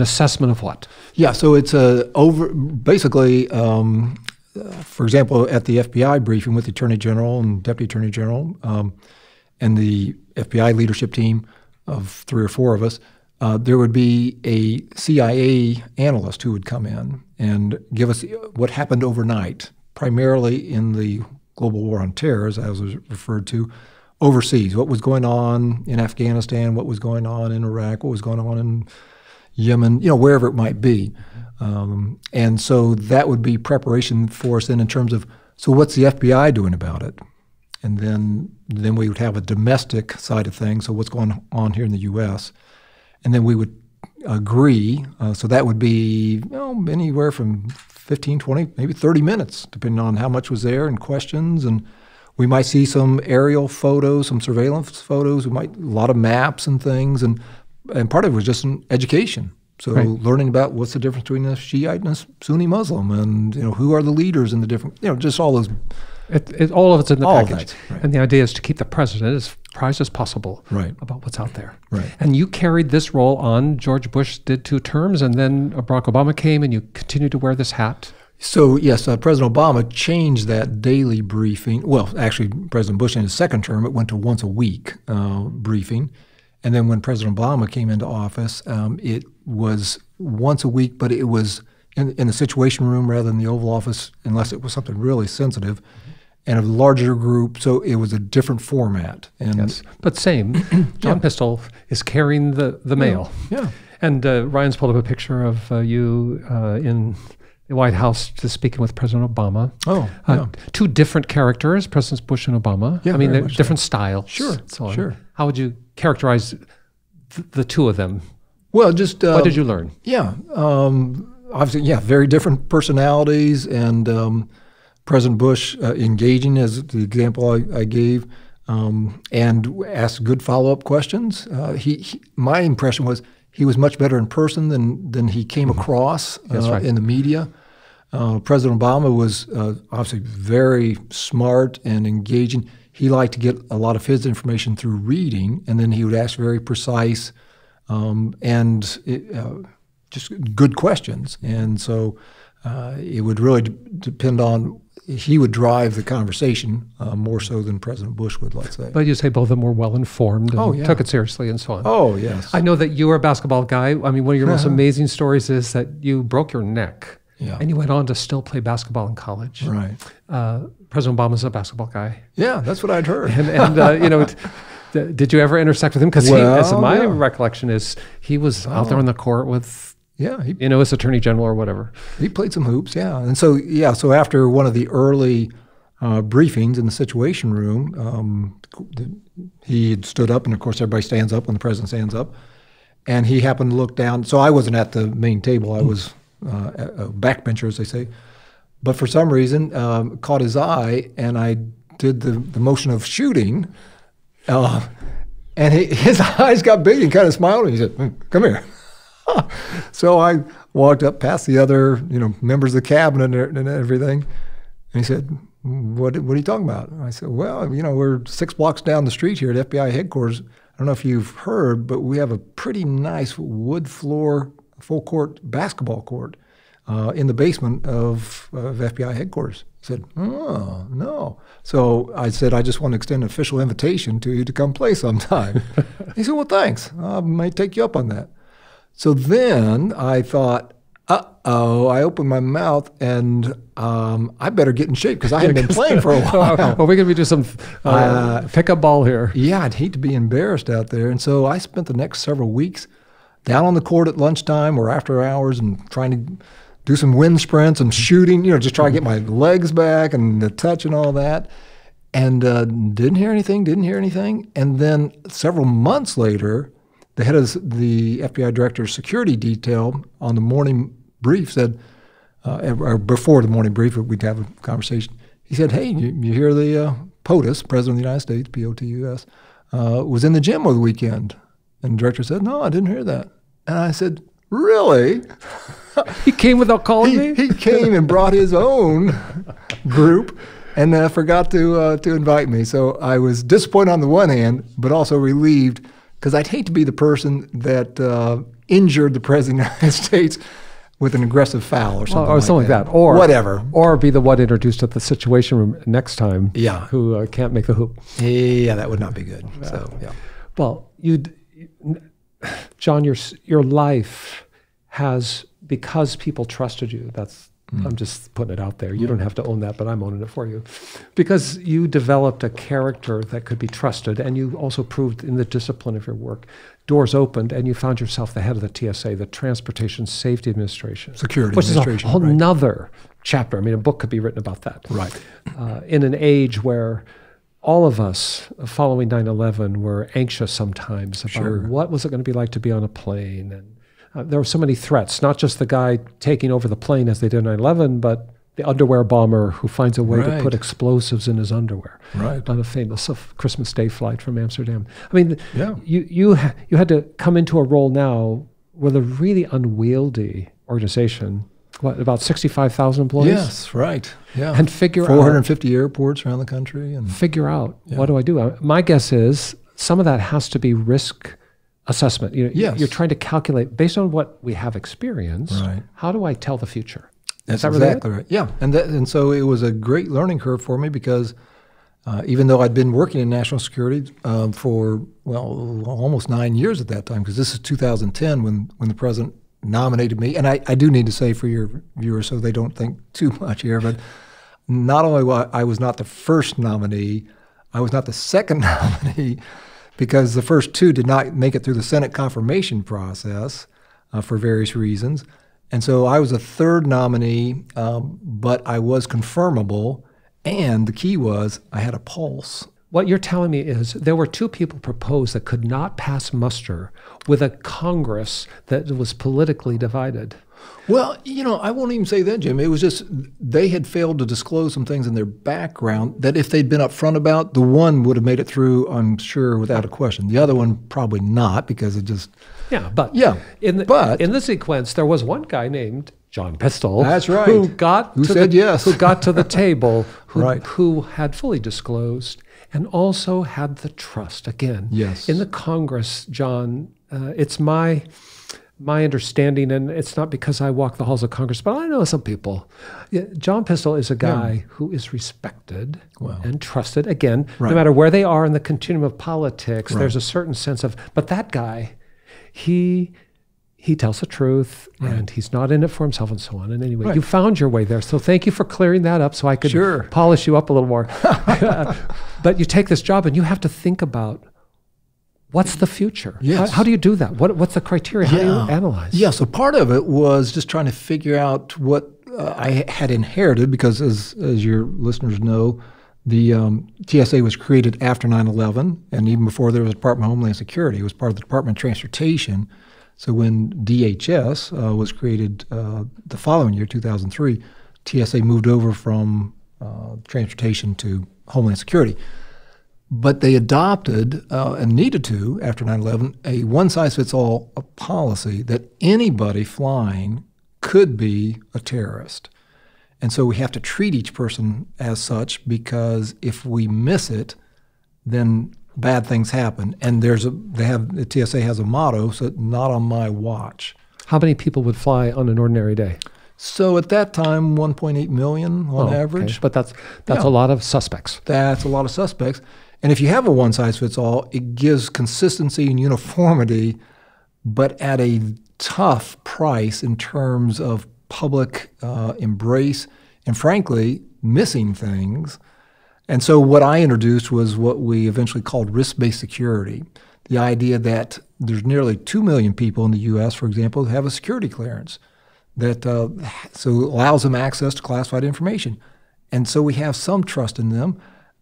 assessment of what? Yeah, so it's basically, for example, at the FBI briefing with the Attorney General and Deputy Attorney General and the FBI leadership team of 3 or 4 of us, there would be a CIA analyst who would come in and give us what happened overnight, primarily in the global war on terror, as I was referred to, overseas. What was going on in Afghanistan, what was going on in Iraq, what was going on in Yemen, you know, wherever it might be. And so that would be preparation for us then in terms of, so what's the FBI doing about it? And then we would have a domestic side of things, so what's going on here in the U.S. And then we would agree, so that would be anywhere from 15, 20, maybe 30 minutes, depending on how much was there and questions. And we might see some aerial photos, some surveillance photos, we might, a lot of maps and things. And part of it was just an education. So right. Learning about what's the difference between a Shiite and a Sunni Muslim, and who are the leaders in the different, just all those. All of it's in the package. That, right. And the idea is to keep the president as surprised as possible about what's out there. Right. And you carried this role on. George Bush did 2 terms, and then Barack Obama came, and you continued to wear this hat. So, yes, President Obama changed that daily briefing. Well, actually, President Bush in his 2nd term, it went to once a week briefing. And then when President Obama came into office, it was once a week, but it was in the Situation Room rather than the Oval Office, unless it was something really sensitive. Mm-hmm. And a larger group, so it was a different format. And yes, but same. John Pistole is carrying the mail. Yeah. And Ryan's pulled up a picture of you in the White House just speaking with President Obama. Oh, yeah. 2 different characters, Presidents Bush and Obama. Yeah, I mean, they're different styles. Sure, so sure. How would you characterize the 2 of them? Well, just... what did you learn? Yeah, obviously, yeah, very different personalities, and... President Bush engaging, as the example I gave, and asked good follow-up questions. My impression was he was much better in person than he came across in the media. President Obama was obviously very smart and engaging. He liked to get a lot of his information through reading, and then he would ask very precise and just good questions. And so it would really depend on. He would drive the conversation more so than President Bush would, let's say. But you say both of them were well-informed and took it seriously and so on. Oh, yes. I know that you were a basketball guy. I mean, one of your most amazing stories is that you broke your neck and you went on to still play basketball in college. Right. President Obama's a basketball guy. Yeah, that's what I'd heard. and did you ever intersect with him? Because as my recollection is, he was out there on the court with... Yeah, as Attorney General or whatever. He played some hoops, yeah. And so, yeah, so after one of the early briefings in the Situation Room, he had stood up, and of course everybody stands up when the president stands up, and he happened to look down. So I wasn't at the main table. I was a backbencher, as they say. But for some reason, caught his eye, and I did the motion of shooting, and his eyes got big and kind of smiled, and he said, "Come here." So I walked up past the other, members of the cabinet and everything, and he said, "What are you talking about?" And I said, "Well, we're 6 blocks down the street here at FBI headquarters. I don't know if you've heard, but we have a pretty nice wood floor, full court basketball court in the basement of FBI headquarters." He said, "Oh, no." So I said, "I just want to extend an official invitation to you to come play sometime." He said, "Well, thanks. I may take you up on that." So then I thought, uh-oh, I opened my mouth, and I better get in shape because I hadn't been playing for a while. Well, we're going to do some pickup ball here. Yeah, I'd hate to be embarrassed out there. And so I spent the next several weeks down on the court at lunchtime or after hours and trying to do some wind sprints and shooting, just try to get my legs back and the touch and all that. And didn't hear anything. And then several months later, the head of the FBI director's security detail on the morning brief said, or before the morning brief, we'd have a conversation. He said, "Hey, you hear the POTUS, President of the United States, P-O-T-U-S, was in the gym over the weekend." And the director said, "No, I didn't hear that." And I said, "Really?" He came without calling me? He came and brought his own group. And forgot to invite me. So I was disappointed on the one hand, but also relieved, because I'd hate to be the person that injured the President of the United States with an aggressive foul or something like that. Or whatever. Or be the one introduced at the Situation Room next time who can't make the hoop. Yeah, that would not be good. So, yeah. Well, John, your life has, because people trusted you, that's I'm just putting it out there. You don't have to own that, but I'm owning it for you. Because you developed a character that could be trusted, and you also proved in the discipline of your work. Doors opened, and you found yourself the head of the TSA, the Transportation Safety Administration. Security Administration. Which is a whole nother chapter. I mean, a book could be written about that. Right. In an age where all of us, following 9/11, were anxious sometimes about what was it going to be like to be on a plane, and there were so many threats, not just the guy taking over the plane as they did in 9/11, but the underwear bomber who finds a way to put explosives in his underwear on a famous Christmas Day flight from Amsterdam. I mean, you had to come into a role now with a really unwieldy organization, what, about 65,000 employees? Yes, right. Yeah. And figure 450 airports around the country. And figure out, what do I do? My guess is some of that has to be risk assessment. You know, you're trying to calculate, based on what we have experienced, how do I tell the future? That's exactly right. Yeah, and so it was a great learning curve for me because even though I'd been working in national security for, well, almost 9 years at that time, because this is 2010 when the president nominated me. And I do need to say for your viewers so they don't think too much here, but not only was I not the first nominee, I was not the second nominee, because the first two did not make it through the Senate confirmation process for various reasons. And so I was a third nominee, but I was confirmable, and the key was I had a pulse. What you're telling me is there were two people proposed that could not pass muster with a Congress that was politically divided. Well, you know, I won't even say that, Jim. It was just they had failed to disclose some things in their background that if they'd been upfront about, the one would have made it through, I'm sure, without a question. The other one probably not, because it just... Yeah, but, in the sequence, there was one guy named John Pistole. That's right. Who got to the table, who had fully disclosed and also had the trust, again. Yes. In the Congress, John, it's my understanding, and it's not because I walk the halls of Congress, but I know some people. John Pistole is a guy who is respected and trusted. Again, no matter where they are in the continuum of politics, there's a certain sense of, but that guy, he tells the truth, and he's not in it for himself, and so on. And anyway, you found your way there. So thank you for clearing that up so I could polish you up a little more. But you take this job, and you have to think about, what's the future? Yes. How do you do that? What's the criteria? How do you analyze? Yeah, so part of it was just trying to figure out what I had inherited, because as your listeners know, the TSA was created after 9/11, and even before there was the Department of Homeland Security. It was part of the Department of Transportation. So when DHS was created the following year, 2003, TSA moved over from transportation to Homeland Security. But they adopted, and needed to, after 9/11, a one-size-fits-all policy that anybody flying could be a terrorist. And so we have to treat each person as such, because if we miss it, then bad things happen. And the TSA has a motto, so not on my watch. How many people would fly on an ordinary day? So at that time, 1.8 million on average. Okay. But that's a lot of suspects. That's a lot of suspects. And if you have a one-size-fits-all, it gives consistency and uniformity, but at a tough price in terms of public embrace and, frankly, missing things. And so what I introduced was what we eventually called risk-based security, the idea that there's nearly 2 million people in the U.S., for example, who have a security clearance that so allows them access to classified information. And so we have some trust in them.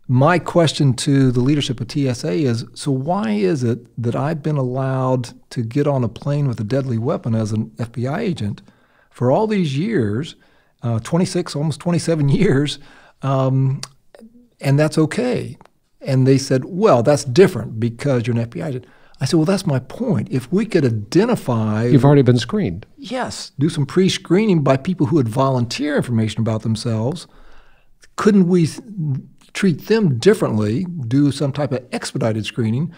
My question to the leadership of TSA is, so why is it that I've been allowed to get on a plane with a deadly weapon as an FBI agent for all these years, 26, almost 27 years, and that's okay? And they said, well, that's different because you're an FBI agent. I said, well, that's my point. If we could identify... You've already been screened. Yes. Do some pre-screening by people who would volunteer information about themselves. Couldn't we treat them differently, do some type of expedited screening,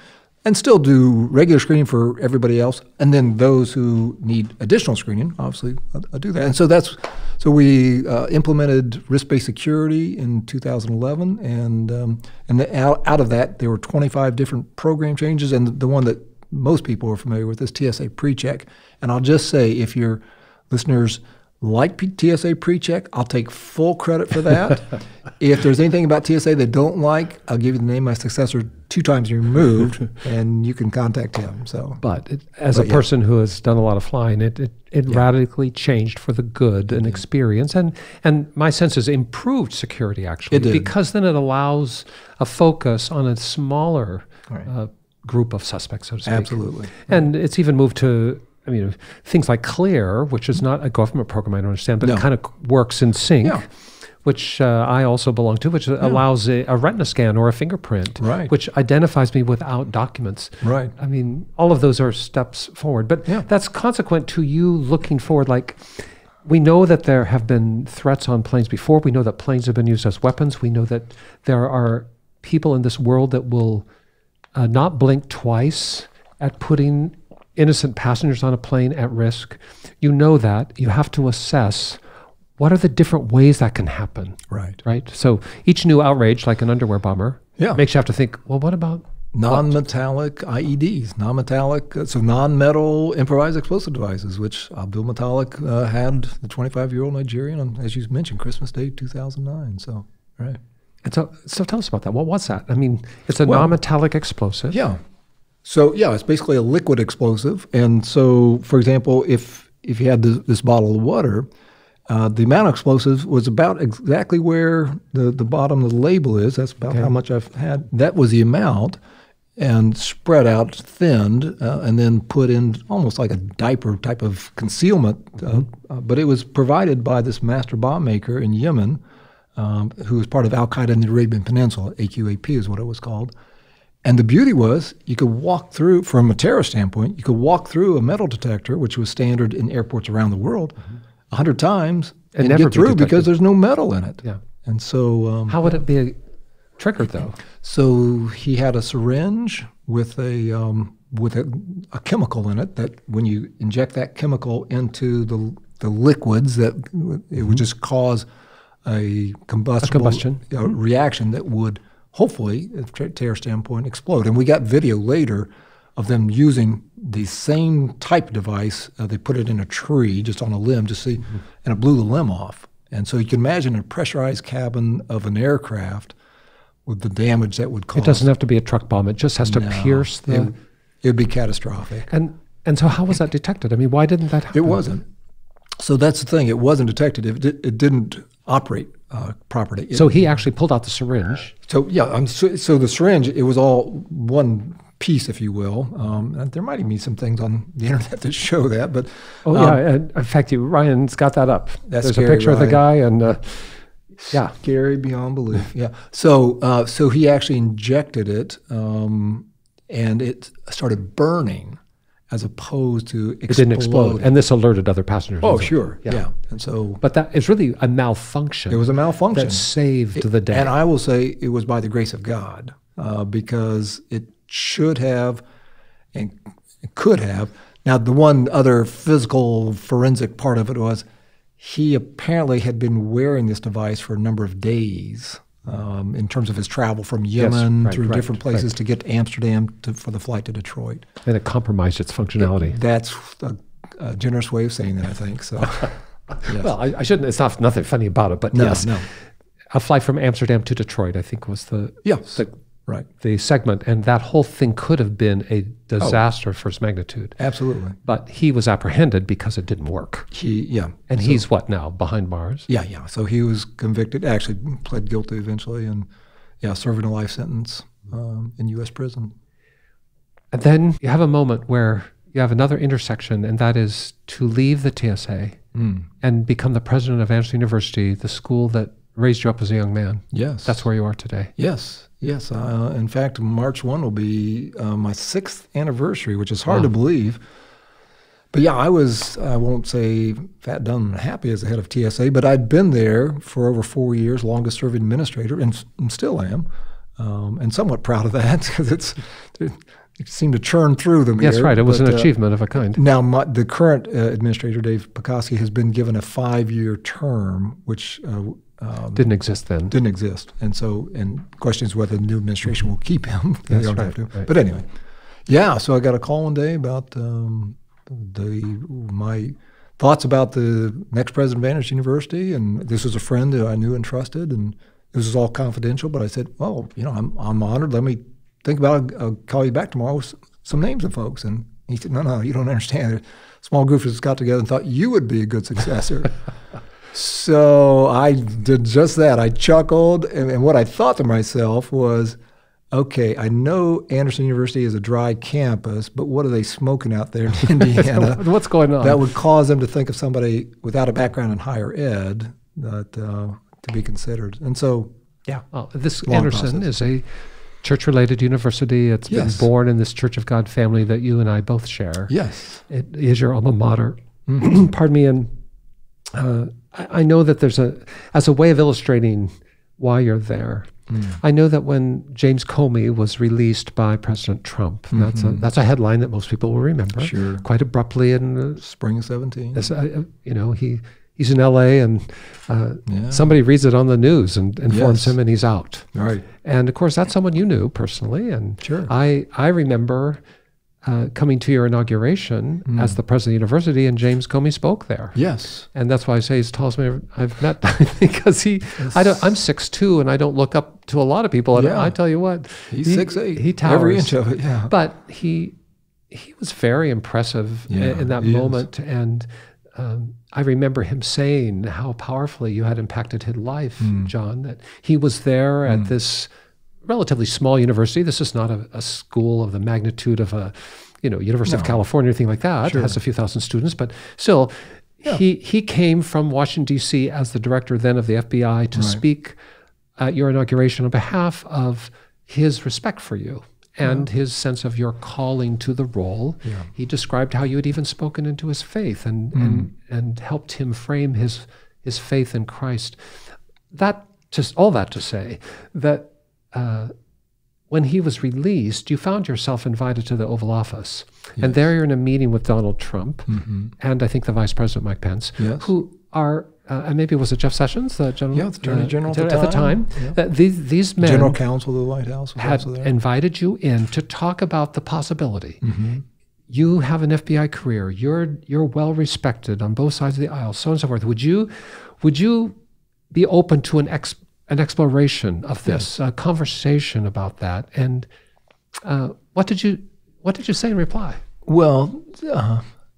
and still do regular screening for everybody else, and then those who need additional screening, obviously, I'll do that. And so we implemented risk-based security in 2011, and out of that, there were 25 different program changes, and the one that most people are familiar with is TSA PreCheck. And I'll just say, if your listeners like TSA PreCheck, I'll take full credit for that. If there's anything about TSA they don't like, I'll give you the name of my successor 2 times removed, and you can contact him. So, but as a person who has done a lot of flying, it radically changed for the good an experience, and my sense is improved security actually, because then it allows a focus on a smaller group of suspects, so to speak. Absolutely, and it's even moved to. I mean, things like CLEAR, which is not a government program, I don't understand, but it kind of works in sync, which I also belong to, which allows a retina scan or a fingerprint, which identifies me without documents. I mean, all of those are steps forward, but that's consequent to you looking forward. Like, we know that there have been threats on planes before. We know that planes have been used as weapons. We know that there are people in this world that will not blink twice at putting innocent passengers on a plane at risk. You know that. You have to assess what are the different ways that can happen. Right. So each new outrage, like an underwear bomber, makes you have to think, well, what about non-metallic IEDs, non-metallic, so non-metal improvised explosive devices, which Abdul Metallic had, the 25-year-old Nigerian, on, as you mentioned, Christmas Day 2009. So, And so tell us about that. What was that? I mean, it's a non-metallic explosive. So it's basically a liquid explosive, and so, for example, if you had this bottle of water, the amount of explosive was about exactly where the bottom of the label is. That's about how much I've had. That was the amount, and spread out, thinned, and then put in almost like a diaper type of concealment. But it was provided by this master bomb maker in Yemen, who was part of Al-Qaeda in the Arabian Peninsula. AQAP is what it was called. And the beauty was, you could walk through, from a terror standpoint, you could walk through a metal detector, which was standard in airports around the world, 100 times and never get through because there's no metal in it. And so... how would it be triggered, though? So he had a syringe with a chemical in it that when you inject that chemical into the liquids, that it would just cause a reaction that would... hopefully, from a terror standpoint, explode. And we got video later of them using the same type device. They put it in a tree, just on a limb, to see, and it blew the limb off. And so you can imagine a pressurized cabin of an aircraft with the damage that would cause. It doesn't have to be a truck bomb. It just has to pierce the... It would be catastrophic. And so how was that detected? I mean, why didn't that happen? It wasn't. So that's the thing. It wasn't detected. It didn't operate properly. So he actually pulled out the syringe. So so the syringe, it was all one piece, if you will. And there might even be some things on the internet that show that, but and in fact, Ryan's got that up. There's a picture of the guy, and scary beyond belief. So so he actually injected it, and it started burning, as opposed to exploding. It didn't explode, and this alerted other passengers. Oh, sure, and so, but that is really a malfunction. It was a malfunction that saved the day. And I will say it was by the grace of God, because it should have, and it could have. Now, the one other physical forensic part of it was, he apparently had been wearing this device for a number of days. In terms of his travel from Yemen through different places to get to Amsterdam for the flight to Detroit. And it compromised its functionality. That's a generous way of saying that, I think. So, Well, I shouldn't, it's not, nothing funny about it, but a flight from Amsterdam to Detroit, I think, was the, the segment. And that whole thing could have been a disaster of first magnitude. Absolutely. But he was apprehended because it didn't work. And so, he's what now, behind bars? So he was convicted, actually pled guilty eventually, and serving a life sentence in U.S. prison. And then you have a moment where you have another intersection, and that is to leave the TSA and become the president of Anderson University, the school that raised you up as a young man. Yes. That's where you are today. Yes. In fact, March 1 will be my 6th anniversary, which is hard to believe. But I was, I won't say fat, dumb, and happy as the head of TSA, but I'd been there for over 4 years, longest serving administrator, and still am, and somewhat proud of that because it seemed to churn through them here. That's right. It was an achievement of a kind. Now, the current administrator, Dave Pekoski, has been given a 5-year term, which didn't exist then. Didn't exist, and so question is whether the new administration will keep him. They don't have to. But anyway, so I got a call one day about my thoughts about the next president of Anderson University, and this was a friend that I knew and trusted, and this was all confidential, but I said, well, you know, I'm honored. Let me think about it. I'll call you back tomorrow with some names of folks. And he said, no, you don't understand. A small group just got together and thought you would be a good successor. So I did just that. I chuckled, and what I thought to myself was, okay, I know Anderson University is a dry campus, but what are they smoking out there in Indiana? What's going on? That would cause them to think of somebody without a background in higher ed that to be considered. And so, yeah. Oh, this Anderson process. Is a church-related university. It's yes. been born in this Church of God family that you and I both share. Yes. It is your alma mater. Pardon me. And I know that there's as a way of illustrating why you're there, I know that when James Comey was released by President Trump, that's a headline that most people will remember. Sure. Quite abruptly in spring of '17. You know, he's in L.A. and somebody reads it on the news and informs him, and he's out. Right. And of course, that's someone you knew personally. And sure. I remember coming to your inauguration as the president of the university, and James Comey spoke there. Yes. And that's why I say he's the tallest man I've met, because I'm 6'2", and I don't look up to a lot of people. And I tell you what, he's 6'8". He towers. Every inch of it, yeah. But he was very impressive in that moment. And I remember him saying how powerfully you had impacted his life, John, that he was there at this relatively small university. This is not a school of the magnitude of a, you know, University of California or anything like that. Sure. It has a few thousand students, but still, he came from Washington, D.C. as the director then of the FBI to speak at your inauguration on behalf of his respect for you and his sense of your calling to the role. Yeah. He described how you had even spoken into his faith and helped him frame his faith in Christ. That just all that to say that. When he was released, you found yourself invited to the Oval Office. Yes. And there you're in a meeting with Donald Trump and I think the Vice President, Mike Pence, who are, and maybe was it Jeff Sessions, the General, Attorney General at the time? Yeah. That these men, General Counsel of the White House, was had also there. Invited you in to talk about the possibility. You have an FBI career. You're well respected on both sides of the aisle, so on and so forth. Would you be open to an exploration of this, a conversation about that, and what did you say in reply? Well,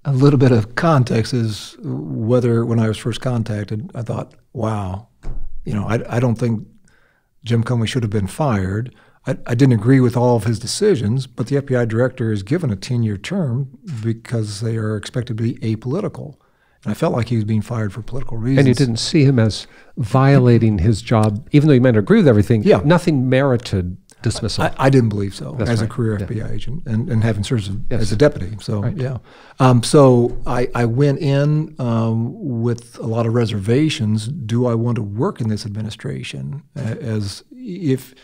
a little bit of context is whether when I was first contacted, I thought, wow, you know, I don't think Jim Comey should have been fired. I didn't agree with all of his decisions, but the FBI director is given a 10-year term because they are expected to be apolitical. And I felt like he was being fired for political reasons. And you didn't see him as violating his job, even though you might not agree with everything. Yeah. Nothing merited dismissal. I didn't believe so. That's as right. a career FBI agent and having served as a deputy. So, so I went in with a lot of reservations. Do I want to work in this administration? As if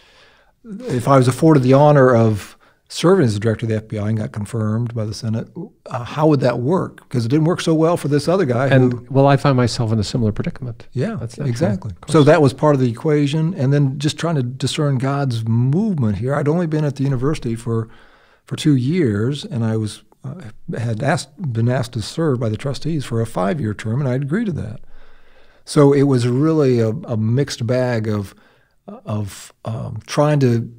I was afforded the honor of serving as the director of the FBI and got confirmed by the Senate, how would that work? Because it didn't work so well for this other guy. Well, I find myself in a similar predicament. Yeah, that's exactly. So that was part of the equation. And then just trying to discern God's movement here. I'd only been at the university for 2 years, and I was had been asked to serve by the trustees for a 5-year term, and I'd agreed to that. So it was really a mixed bag of trying to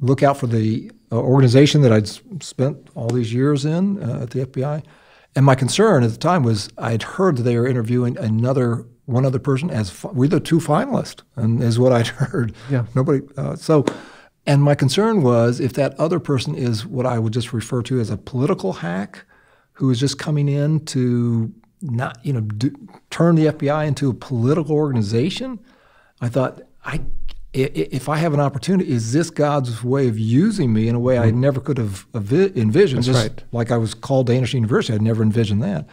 look out for the organization that I'd spent all these years in at the FBI. And my concern at the time was I'd heard that they were interviewing one other person as we're the two finalists, and is what I'd heard. Yeah. Nobody. And my concern was if that other person is what I would just refer to as a political hack, who is just coming in to not, you know, turn the FBI into a political organization. I thought if I have an opportunity, is this God's way of using me in a way I never could have envisioned? That's right. Like I was called to Anderson University, I'd never envisioned that.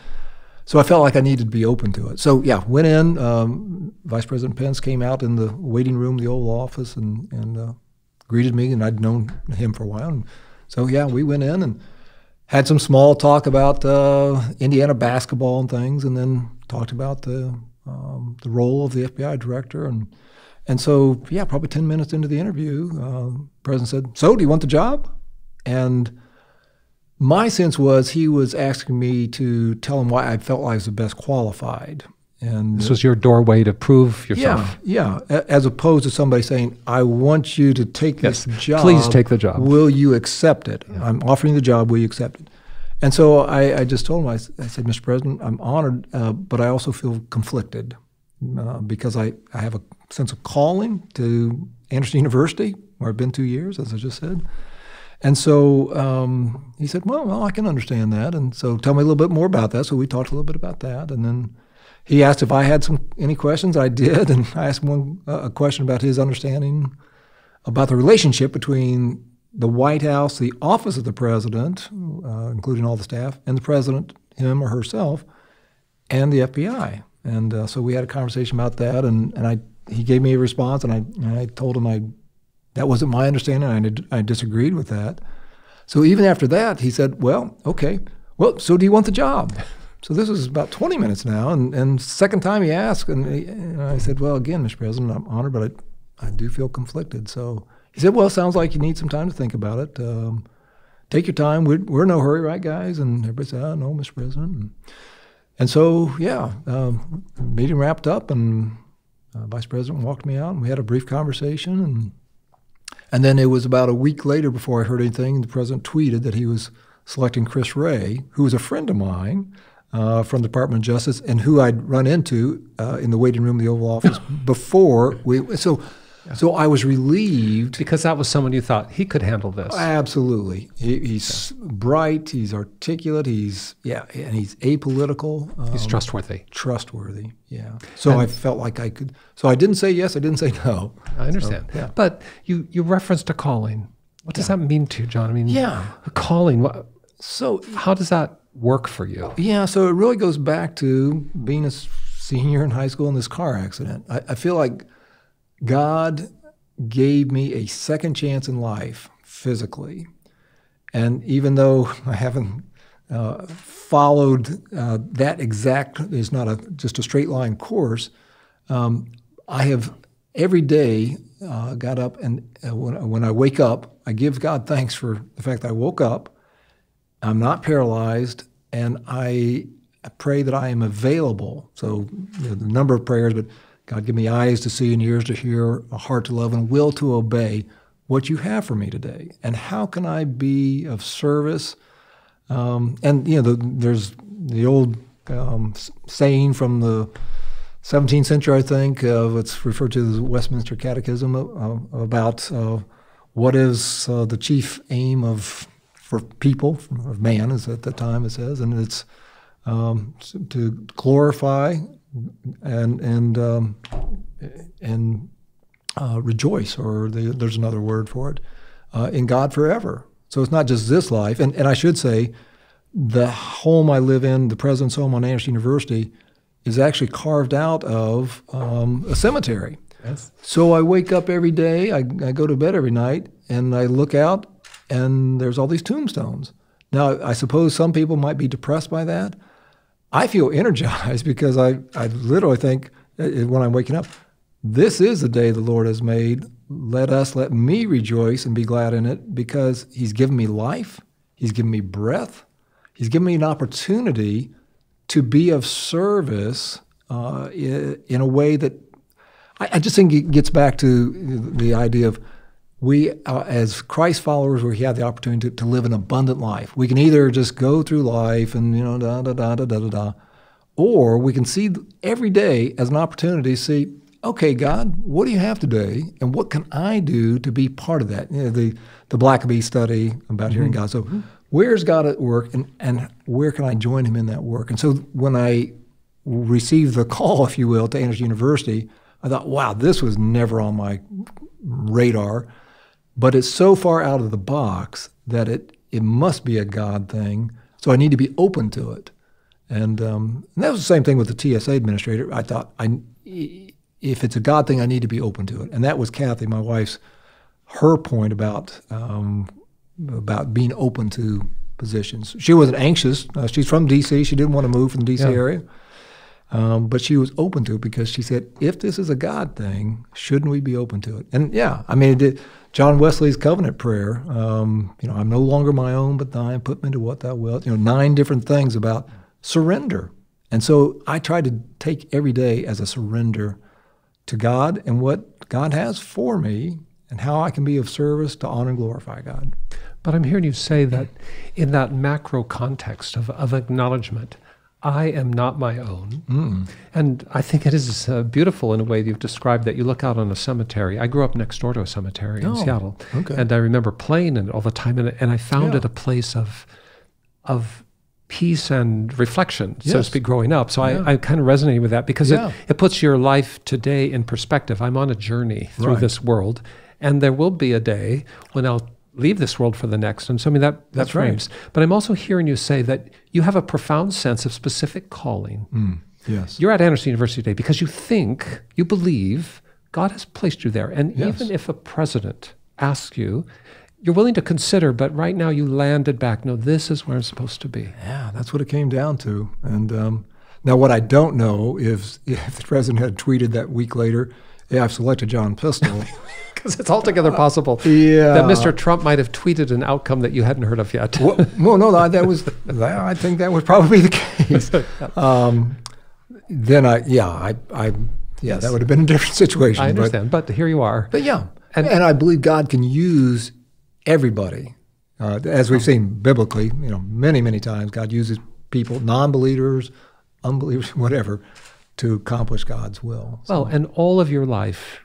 So I felt like I needed to be open to it. So yeah, went in. Vice President Pence came out in the waiting room, the Oval Office, and greeted me, and I'd known him for a while. And so yeah, we went in and had some small talk about Indiana basketball and things, and then talked about the role of the FBI director. And so, yeah, probably 10 minutes into the interview, the president said, "So, do you want the job?" And My sense was he was asking me to tell him why I felt I was the best qualified. And this was your doorway to prove yourself. Yeah, yeah. As opposed to somebody saying, I want you to take this job. Please take the job. Will you accept it? Yeah. I'm offering you the job. Will you accept it? And so I just told him, I said, Mr. President, I'm honored, but I also feel conflicted because I have a sense of calling to Anderson University, where I've been 2 years, as I just said. And so he said, well, I can understand that. And so tell me a little bit more about that. So we talked a little bit about that. And then he asked if I had any questions. I did. And I asked him a question about his understanding about the relationship between the White House, the office of the president, including all the staff, and the president, him or herself, and the FBI. And so we had a conversation about that, and he gave me a response, and I told him that wasn't my understanding, I disagreed with that. So even after that, he said, well, okay, well, so do you want the job? So this is about 20 minutes now, and second time he asked, and I said, well, again, Mr. President, I'm honored, but I do feel conflicted, so... He said, well, it sounds like you need some time to think about it. Take your time. We're in no hurry, right, guys? And everybody said, oh, no, Mr. President. And so, yeah, meeting wrapped up, and Vice President walked me out, and we had a brief conversation. And then it was about a week later before I heard anything, the President tweeted that he was selecting Chris Wray, who was a friend of mine from the Department of Justice and who I'd run into in the waiting room of the Oval Office before we – So I was relieved. Because that was someone you thought, he could handle this. Absolutely. He's bright, he's articulate, and he's apolitical. He's trustworthy. Trustworthy, yeah. So I felt like I could, so I didn't say yes, I didn't say no. I understand. So, yeah. But you referenced a calling. What does that mean to you, John? I mean, a calling. So how does that work for you? Yeah, so it really goes back to being a senior in high school in this car accident. I feel like God gave me a second chance in life physically. And even though I haven't followed that exact, it's not just a straight line course, I have every day got up and when I wake up, I give God thanks for the fact that I woke up, I'm not paralyzed, and I pray that I am available. So the number of prayers, but God, give me eyes to see and ears to hear, a heart to love, and will to obey what you have for me today. And how can I be of service? And, you know, there's the old saying from the 17th century, I think, it's referred to as the Westminster Catechism, about what is the chief aim for people, of man, is at the time it says, and it's to glorify and rejoice, or there's another word for it, in God forever. So it's not just this life, and I should say, the home I live in, the president's home on Anderson University, is actually carved out of a cemetery. Yes. So I wake up every day, I go to bed every night, and I look out, and there's all these tombstones. Now, I suppose some people might be depressed by that. I feel energized because I literally think, when I'm waking up, this is the day the Lord has made. Let me rejoice and be glad in it, because he's given me life, he's given me breath, he's given me an opportunity to be of service in a way that, I just think it gets back to the idea of we, as Christ followers, we have the opportunity to live an abundant life. We can either just go through life and, you know, da-da-da-da-da-da-da, or we can see every day as an opportunity to see, okay, God, what do you have today, and what can I do to be part of that? You know, the Blackaby study about hearing God. So where's God at work, and where can I join him in that work? And so when I received the call, if you will, to Anderson University, I thought, wow, this was never on my radar. But it's so far out of the box that it must be a God thing, so I need to be open to it. And that was the same thing with the TSA administrator. I thought, if it's a God thing, I need to be open to it. And that was Kathy, my wife's, her point about being open to positions. She wasn't anxious. She's from D.C. She didn't want to move from the D.C. area. But she was open to it because she said, if this is a God thing, shouldn't we be open to it? And yeah, I mean, John Wesley's covenant prayer, I'm no longer my own, but thine, put me to what thou wilt, 9 different things about surrender. And so I try to take every day as a surrender to God and what God has for me and how I can be of service to honor and glorify God. But I'm hearing you say that in that macro context of acknowledgement, I am not my own. Mm. And I think it is beautiful in a way that you've described that you look out on a cemetery. I grew up next door to a cemetery in Seattle. Okay. And I remember playing in it all the time. And I found it a place of peace and reflection, so to speak, growing up. So I kind of resonated with that because it puts your life today in perspective. I'm on a journey through this world. And there will be a day when I'll leave this world for the next. And so I mean, that frames. Right. But I'm also hearing you say that you have a profound sense of specific calling. Mm, yes. You're at Anderson University today because you think, you believe God has placed you there. And even if a president asks you, you're willing to consider, but right now you landed back, no, this is where I'm supposed to be. Yeah, that's what it came down to. And now what I don't know is if the president had tweeted that week later, yeah, I've selected John Pistole. Because it's altogether possible that Mr. Trump might have tweeted an outcome that you hadn't heard of yet. Well, no, I think that was probably the case. That would have been a different situation. I understand, but here you are. But yeah, and I believe God can use everybody. As we've seen biblically, many, many times, God uses people, non-believers, unbelievers, whatever, to accomplish God's will. So. Well, and all of your life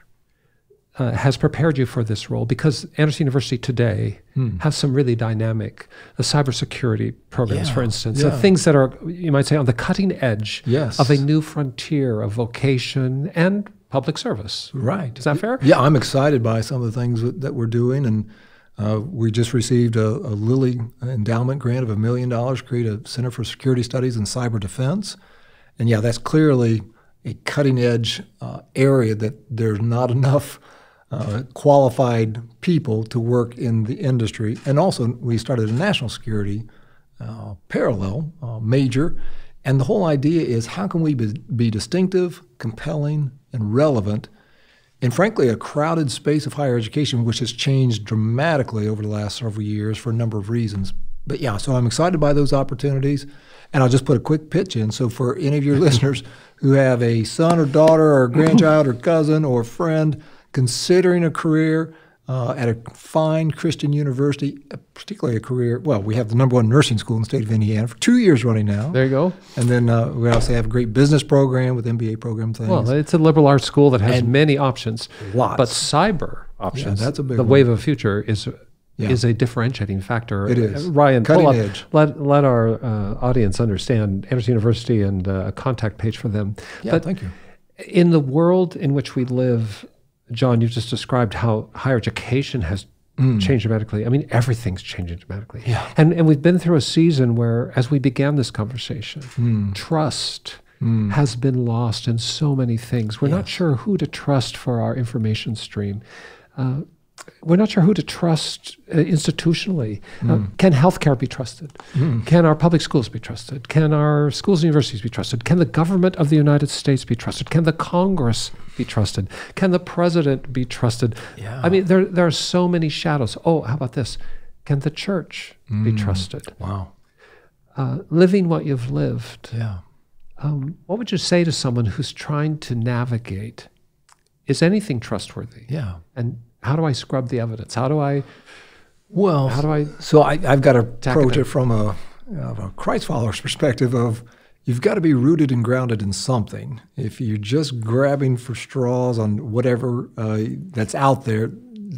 has prepared you for this role because Anderson University today has some really dynamic cybersecurity programs, for instance, things that are, you might say, on the cutting edge of a new frontier of vocation and public service. Right. Is that fair? Yeah, I'm excited by some of the things that we're doing. And we just received a Lilly endowment grant of $1 million to create a Center for Security Studies and Cyber Defense. And yeah, that's clearly a cutting edge area that there's not enough qualified people to work in the industry. And also we started a national security parallel major. And the whole idea is how can we be distinctive, compelling, and relevant in frankly a crowded space of higher education, which has changed dramatically over the last several years for a number of reasons. But yeah, so I'm excited by those opportunities. And I'll just put a quick pitch in. So for any of your listeners who have a son or daughter or grandchild or cousin or friend considering a career at a fine Christian university, particularly a career, well, we have the #1 nursing school in the state of Indiana for 2 years running now. There you go. And then we also have a great business program with MBA program things. Well, it's a liberal arts school that has many options. Lots. But cyber options, that's a big one. Wave of the future is a differentiating factor. It is. Ryan, cutting edge. Let our audience understand Anderson University and a contact page for them. Yeah, but thank you. In the world in which we live, John, you just described how higher education has changed dramatically. I mean, everything's changing dramatically. Yeah. And we've been through a season where, as we began this conversation, trust has been lost in so many things. We're not sure who to trust for our information stream. We're not sure who to trust institutionally. Can healthcare be trusted? Can our public schools be trusted? Can our schools and universities be trusted? Can the government of the United States be trusted? Can the Congress be trusted? Can the president be trusted? Yeah. I mean, there are so many shadows. Oh, how about this? Can the church be trusted? Wow. Living what you've lived. Yeah. What would you say to someone who's trying to navigate? Is anything trustworthy? Yeah. And how do I scrub the evidence? I've got to approach it from a Christ follower's perspective of you've got to be rooted and grounded in something. If you're just grabbing for straws on whatever that's out there,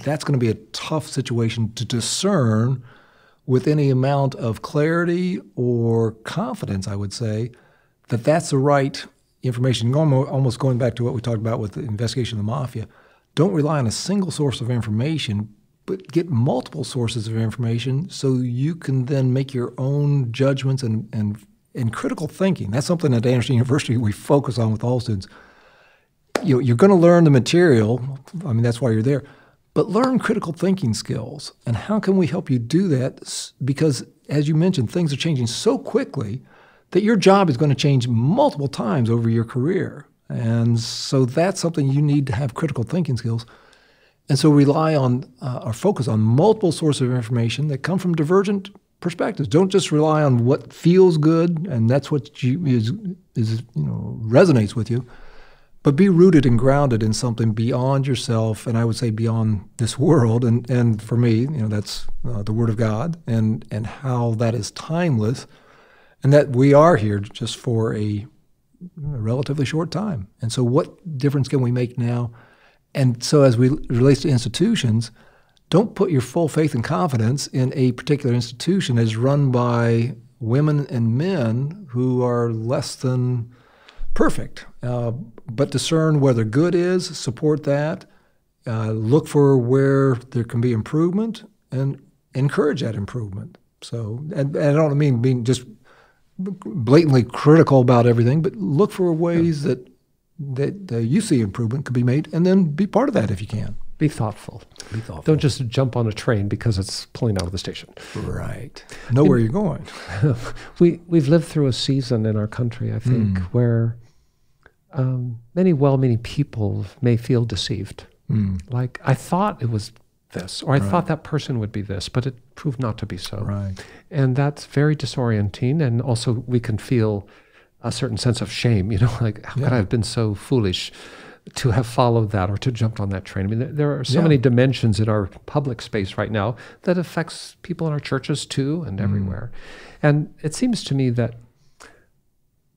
that's going to be a tough situation to discern with any amount of clarity or confidence, I would say, that that's the right information. Almost going back to what we talked about with the investigation of the mafia, don't rely on a single source of information, but get multiple sources of information so you can then make your own judgments and critical thinking. That's something at Anderson University we focus on with all students. You're going to learn the material. I mean, that's why you're there. But learn critical thinking skills. And how can we help you do that? Because, as you mentioned, things are changing so quickly that your job is going to change multiple times over your career. And so that's something you need to have critical thinking skills. And so rely on or focus on multiple sources of information that come from divergent perspectives. Don't just rely on what feels good and that's what you, resonates with you, but be rooted and grounded in something beyond yourself, and I would say beyond this world. And for me, that's the Word of God, and how that is timeless, and that we are here just for a relatively short time. And so what difference can we make now? And so as we relate to institutions, don't put your full faith and confidence in a particular institution that is run by women and men who are less than perfect. But discern where the good is, support that, look for where there can be improvement, and encourage that improvement. So, and I don't mean being just blatantly critical about everything, but look for ways that you see improvement could be made, and then be part of that if you can. Be thoughtful. Be thoughtful. Don't just jump on a train because it's pulling out of the station. Right. Know where you're going. We've lived through a season in our country, I think, where many well-meaning people may feel deceived. Like, I thought it was this, or I thought that person would be this, but it proved not to be so. Right. And that's very disorienting, and also we can feel a certain sense of shame, like, how could I have been so foolish to have followed that or to jumped on that train? I mean, there are so many dimensions in our public space right now that affects people in our churches too, and everywhere. And it seems to me that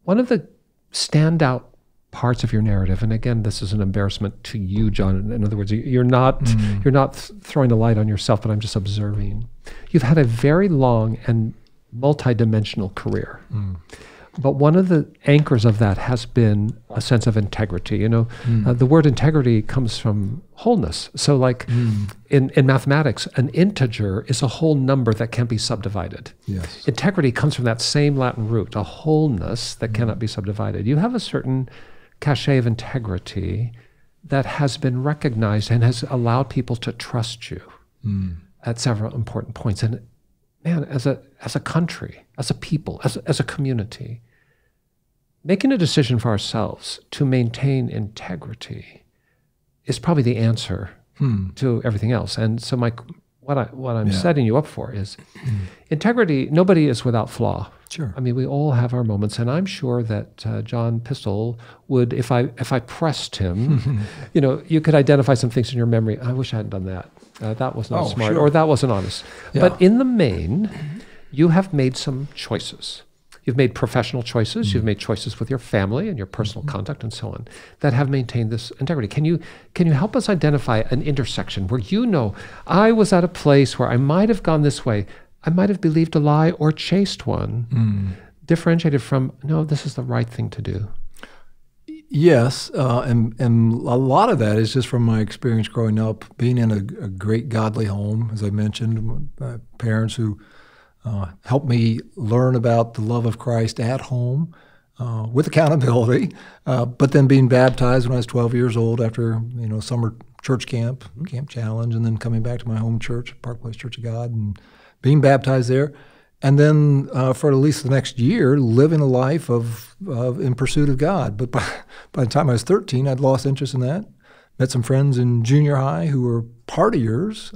one of the standout parts of your narrative, and again, this is an embarrassment to you, John, in other words, you're not throwing a light on yourself, but I'm just observing. You've had a very long and multidimensional career. But one of the anchors of that has been a sense of integrity. The word integrity comes from wholeness. So like in mathematics, an integer is a whole number that can't be subdivided. Yes. Integrity comes from that same Latin root, a wholeness that cannot be subdivided. You have a certain cachet of integrity that has been recognized and has allowed people to trust you at several important points. And man, as a country, as a people, as a community, making a decision for ourselves to maintain integrity is probably the answer to everything else. And so what I'm setting you up for is integrity. Nobody is without flaw. Sure. I mean, we all have our moments, and I'm sure that John Pistole would, if I pressed him, you could identify some things in your memory. I wish I hadn't done that. That was not smart, or that wasn't honest. Yeah. But in the main, you have made some choices. You've made professional choices. You've made choices with your family and your personal conduct and so on that have maintained this integrity. Can you help us identify an intersection where I was at a place where I might have gone this way, I might have believed a lie or chased one, differentiated from, no, this is the right thing to do? Yes, and a lot of that is just from my experience growing up, being in a great godly home, as I mentioned, my parents who helped me learn about the love of Christ at home with accountability, but then being baptized when I was 12 years old after summer church camp, Camp Challenge, and then coming back to my home church, Park Place Church of God, and being baptized there. And then for at least the next year, living a life of in pursuit of God. But by the time I was 13, I'd lost interest in that. Met some friends in junior high who were partiers,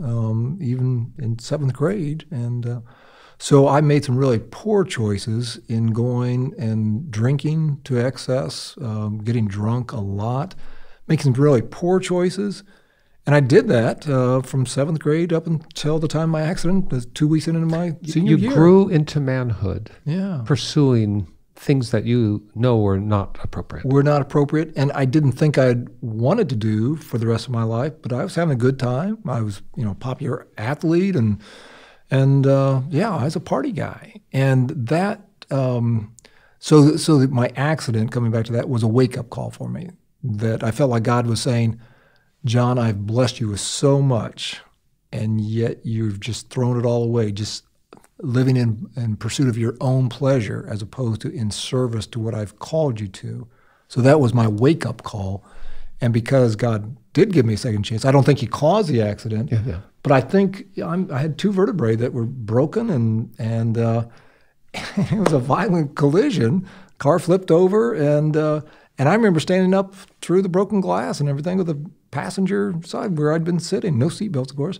even in 7th grade. And so I made some really poor choices in going and drinking to excess, getting drunk a lot, making some really poor choices. And I did that from 7th grade up until the time of my accident, 2 weeks into my senior year. You grew into manhood, pursuing things that you know were not appropriate. Were not appropriate, and I didn't think I'd wanted to do for the rest of my life, but I was having a good time. I was a popular athlete, and I was a party guy. And that, so that my accident, coming back to that, was a wake-up call for me, that I felt like God was saying, John, I've blessed you with so much, and yet you've just thrown it all away, just living in pursuit of your own pleasure as opposed to in service to what I've called you to. So that was my wake-up call. And because God did give me a second chance, I don't think he caused the accident, but I think I had two vertebrae that were broken, and it was a violent collision. Car flipped over, and I remember standing up through the broken glass and everything with a passenger side where I'd been sitting, no seatbelts, of course.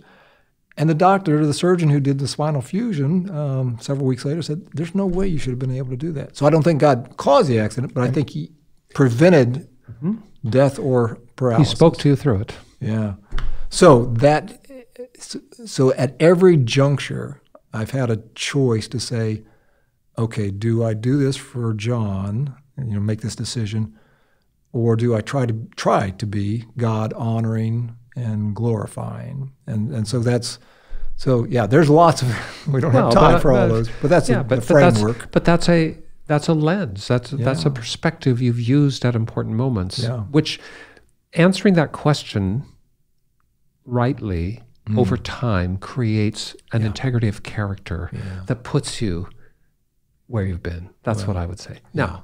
And the doctor, the surgeon who did the spinal fusion several weeks later said, there's no way you should have been able to do that. So I don't think God caused the accident, but I think he prevented death or paralysis. He spoke to you through it. Yeah. So at every juncture, I've had a choice to say, okay, do I do this for John, make this decision, or do I try to be God-honoring and glorifying? And so that's, so yeah, there's lots of, we don't have time for all those, but that's the framework. That's a lens, that's a perspective you've used at important moments, which answering that question rightly over time creates an integrity of character that puts you where you've been. That's what I would say. Now,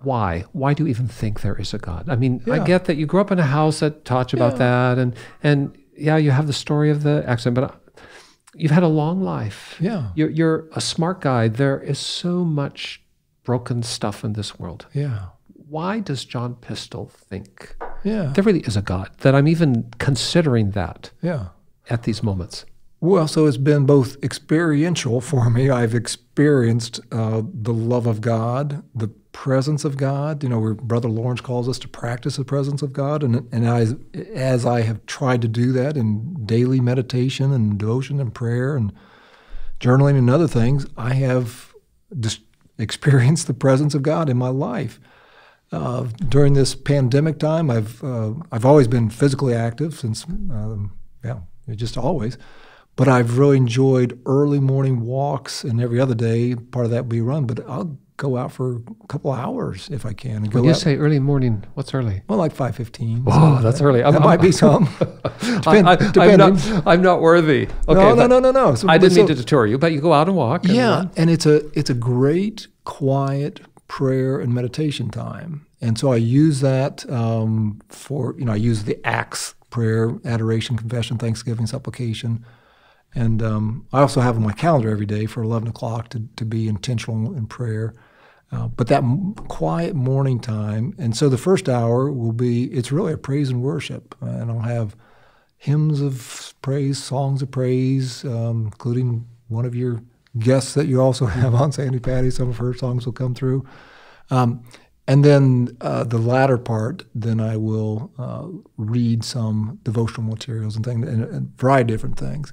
why do you even think there is a God? I mean, I get that you grew up in a house that taught you about that, and you have the story of the accident, but you've had a long life. Yeah, you're a smart guy. There is so much broken stuff in this world. Yeah, why does John Pistole think there really is a God, that I'm even considering that at these moments? Well, so it's been both experiential for me. I've experienced the love of God, the presence of God, where Brother Lawrence calls us to practice the presence of God. And as I have tried to do that in daily meditation and devotion and prayer and journaling and other things, I have just experienced the presence of God in my life. During this pandemic time, I've always been physically active since, just always. But I've really enjoyed early morning walks, and every other day, part of that would be a run, but I'll go out for a couple of hours if I can. And when you say early morning, what's early? Well, like 5:15. Oh, that's early. That might be some. I'm not worthy. Okay, no. So, I didn't mean to deter you, but you go out and walk. And it's a great, quiet prayer and meditation time. And so I use that I use the ACTS, prayer, adoration, confession, thanksgiving, supplication. And I also have on my calendar every day for 11 o'clock to be intentional in prayer. But that quiet morning time, and so the first hour will be, it's really a praise and worship. And I'll have hymns of praise, songs of praise, including one of your guests that you also have on, Sandy Patti. Some of her songs will come through. And then the latter part, then I will read some devotional materials and things, and a variety of different things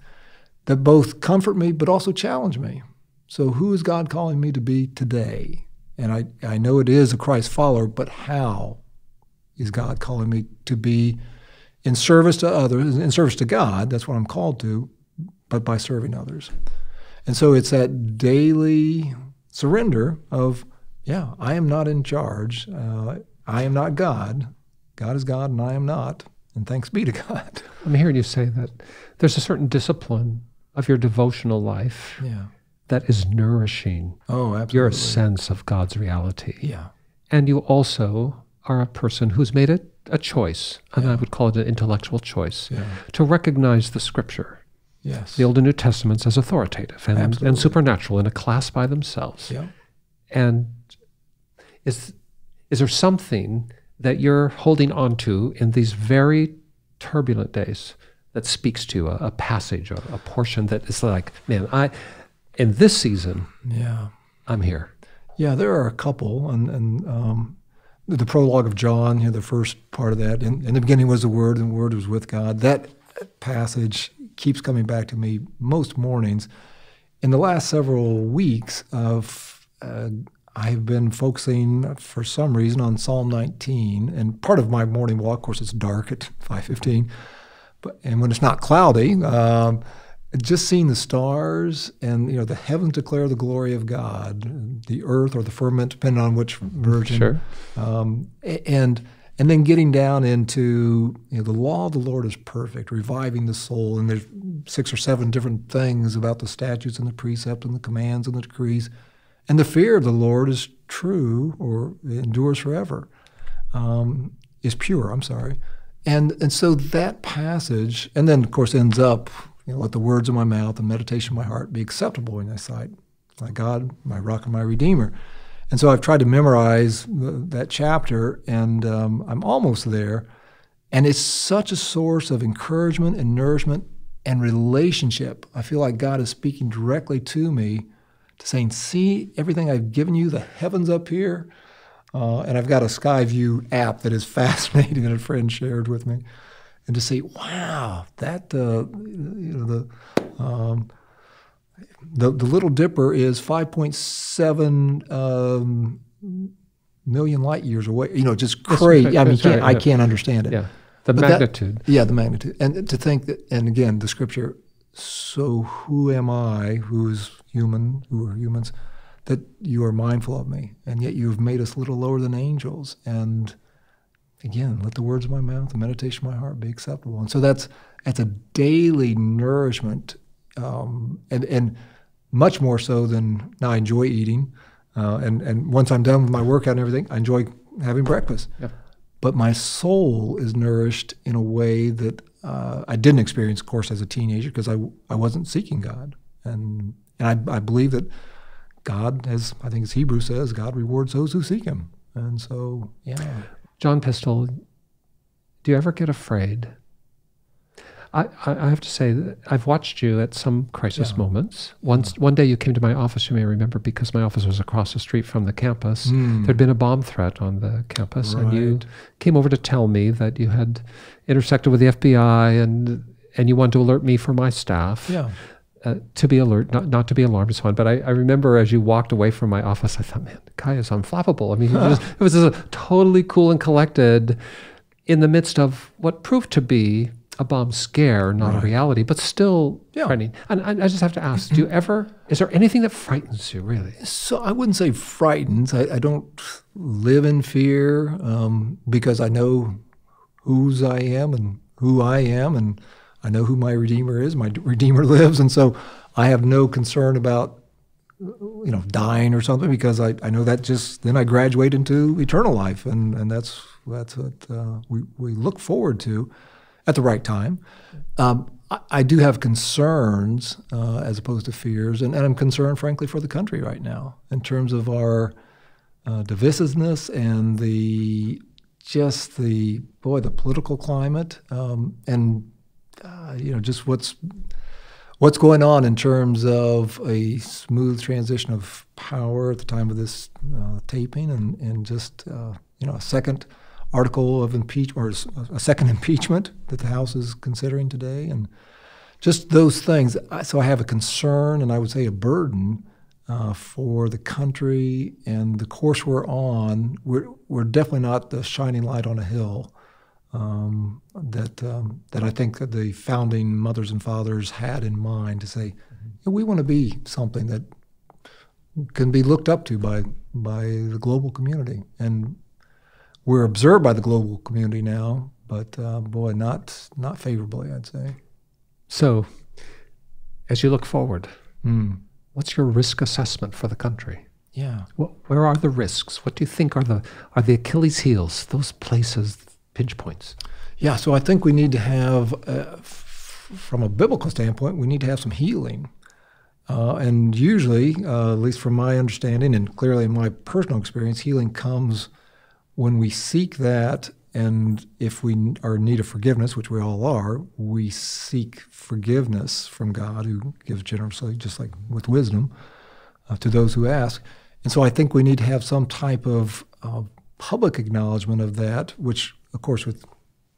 that both comfort me but also challenge me. So who is God calling me to be today? And I know it is a Christ follower, but how is God calling me to be in service to others, in service to God? That's what I'm called to, but by serving others. And so it's that daily surrender of, I am not in charge. I am not God. God is God and I am not. And thanks be to God. I'm hearing you say that there's a certain discipline of your devotional life that is nourishing your sense of God's reality. Yeah. And you also are a person who's made a choice, and I would call it an intellectual choice, to recognize the Scripture, the Old and New Testaments, as authoritative and supernatural in a class by themselves. Yeah. And is there something that you're holding on to in these very turbulent days that speaks to a passage, a portion that is like, man, in this season, I'm here? Yeah, there are a couple, and the prologue of John, the first part of that, in the beginning was the Word, and the Word was with God. That passage keeps coming back to me most mornings. In the last several weeks of I have been focusing, for some reason, on Psalm 19, and part of my morning walk, of course, it's dark at 5:15, and when it's not cloudy, just seeing the stars and the heavens declare the glory of God, the earth or the firmament, depending on which version, and then getting down into the law of the Lord is perfect, reviving the soul, and there's 6 or 7 different things about the statutes and the precepts and the commands and the decrees. And the fear of the Lord is true, or endures forever, is pure, I'm sorry. And so that passage, and then of course ends up, let the words of my mouth and meditation of my heart be acceptable in thy sight, my God, my rock and my redeemer. And so I've tried to memorize that chapter, and I'm almost there. And it's such a source of encouragement and nourishment and relationship. I feel like God is speaking directly to me, saying, see everything I've given you, the heavens up here. And I've got a Skyview app that is fascinating that a friend shared with me. And to see, wow, that the Little Dipper is 5.7 million light years away. You know, just crazy. I mean, I can't understand it. Yeah, the magnitude. And to think that, and again, the scripture, so who am I, who is human, who are humans, that you are mindful of me, and yet you have made us little lower than angels. And again, let the words of my mouth, the meditation of my heart be acceptable. And so that's a daily nourishment, and much more so than, now I enjoy eating, and once I'm done with my workout and everything, I enjoy having breakfast. Yep. But my soul is nourished in a way that I didn't experience, of course, as a teenager, because I wasn't seeking God. And I believe that God, as I think as Hebrew says, God rewards those who seek him. And so, yeah. John Pistole, do you ever get afraid? I have to say that I've watched you at some crisis moments. One day you came to my office, you may remember, because my office was across the street from the campus. There'd been a bomb threat on the campus, and you came over to tell me that you had intersected with the FBI, and you wanted to alert me for my staff. Yeah. To be alert, not to be alarmed and so on. But I remember as you walked away from my office, I thought, man, the guy is unflappable. I mean, it was just a totally cool and collected in the midst of what proved to be a bomb scare, not a reality, but still frightening. And I just have to ask, do you ever, is there anything that frightens you, really? So I wouldn't say frightens. I don't live in fear because I know whose I am and who I am, and I know who my Redeemer is. My Redeemer lives, and so I have no concern about, you know, dying or something, because I know that just then I graduate into eternal life, and that's what we look forward to at the right time. I do have concerns as opposed to fears, and I'm concerned, frankly, for the country right now in terms of our divisiveness and the political climate and. You know, just what's going on in terms of a smooth transition of power at the time of this taping, and just you know, a second article of impeachment, or a second impeachment that the House is considering today, and just those things. So I have a concern, and I would say a burden for the country and the course we're on. We're definitely not the shining light on a hill. That I think that the founding mothers and fathers had in mind to say, we want to be something that can be looked up to by the global community, and we're observed by the global community now, but boy, not favorably, I'd say. So, as you look forward, what's your risk assessment for the country? Yeah, where are the risks? What do you think are the Achilles' heels? Those places. Pinch points. Yeah, so I think we need to have, from a biblical standpoint, we need to have some healing. And usually, at least from my understanding and clearly in my personal experience, healing comes when we seek that, and if we are in need of forgiveness, which we all are, we seek forgiveness from God, who gives generously, just like with wisdom, to those who ask. And so I think we need to have some type of public acknowledgement of that, which, of course, with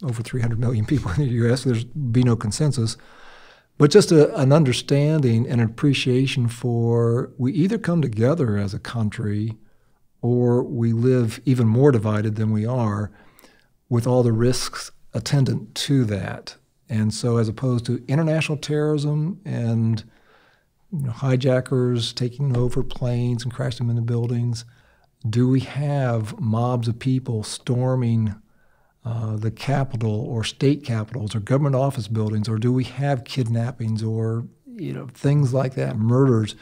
over 300 million people in the U.S., there's be no consensus, but just an understanding and appreciation for, we either come together as a country or we live even more divided than we are, with all the risks attendant to that. And so as opposed to international terrorism and, you know, hijackers taking over planes and crashing them into buildings, do we have mobs of people storming the Capitol or state capitals or government office buildings, or do we have kidnappings or, you know, things like that, murders,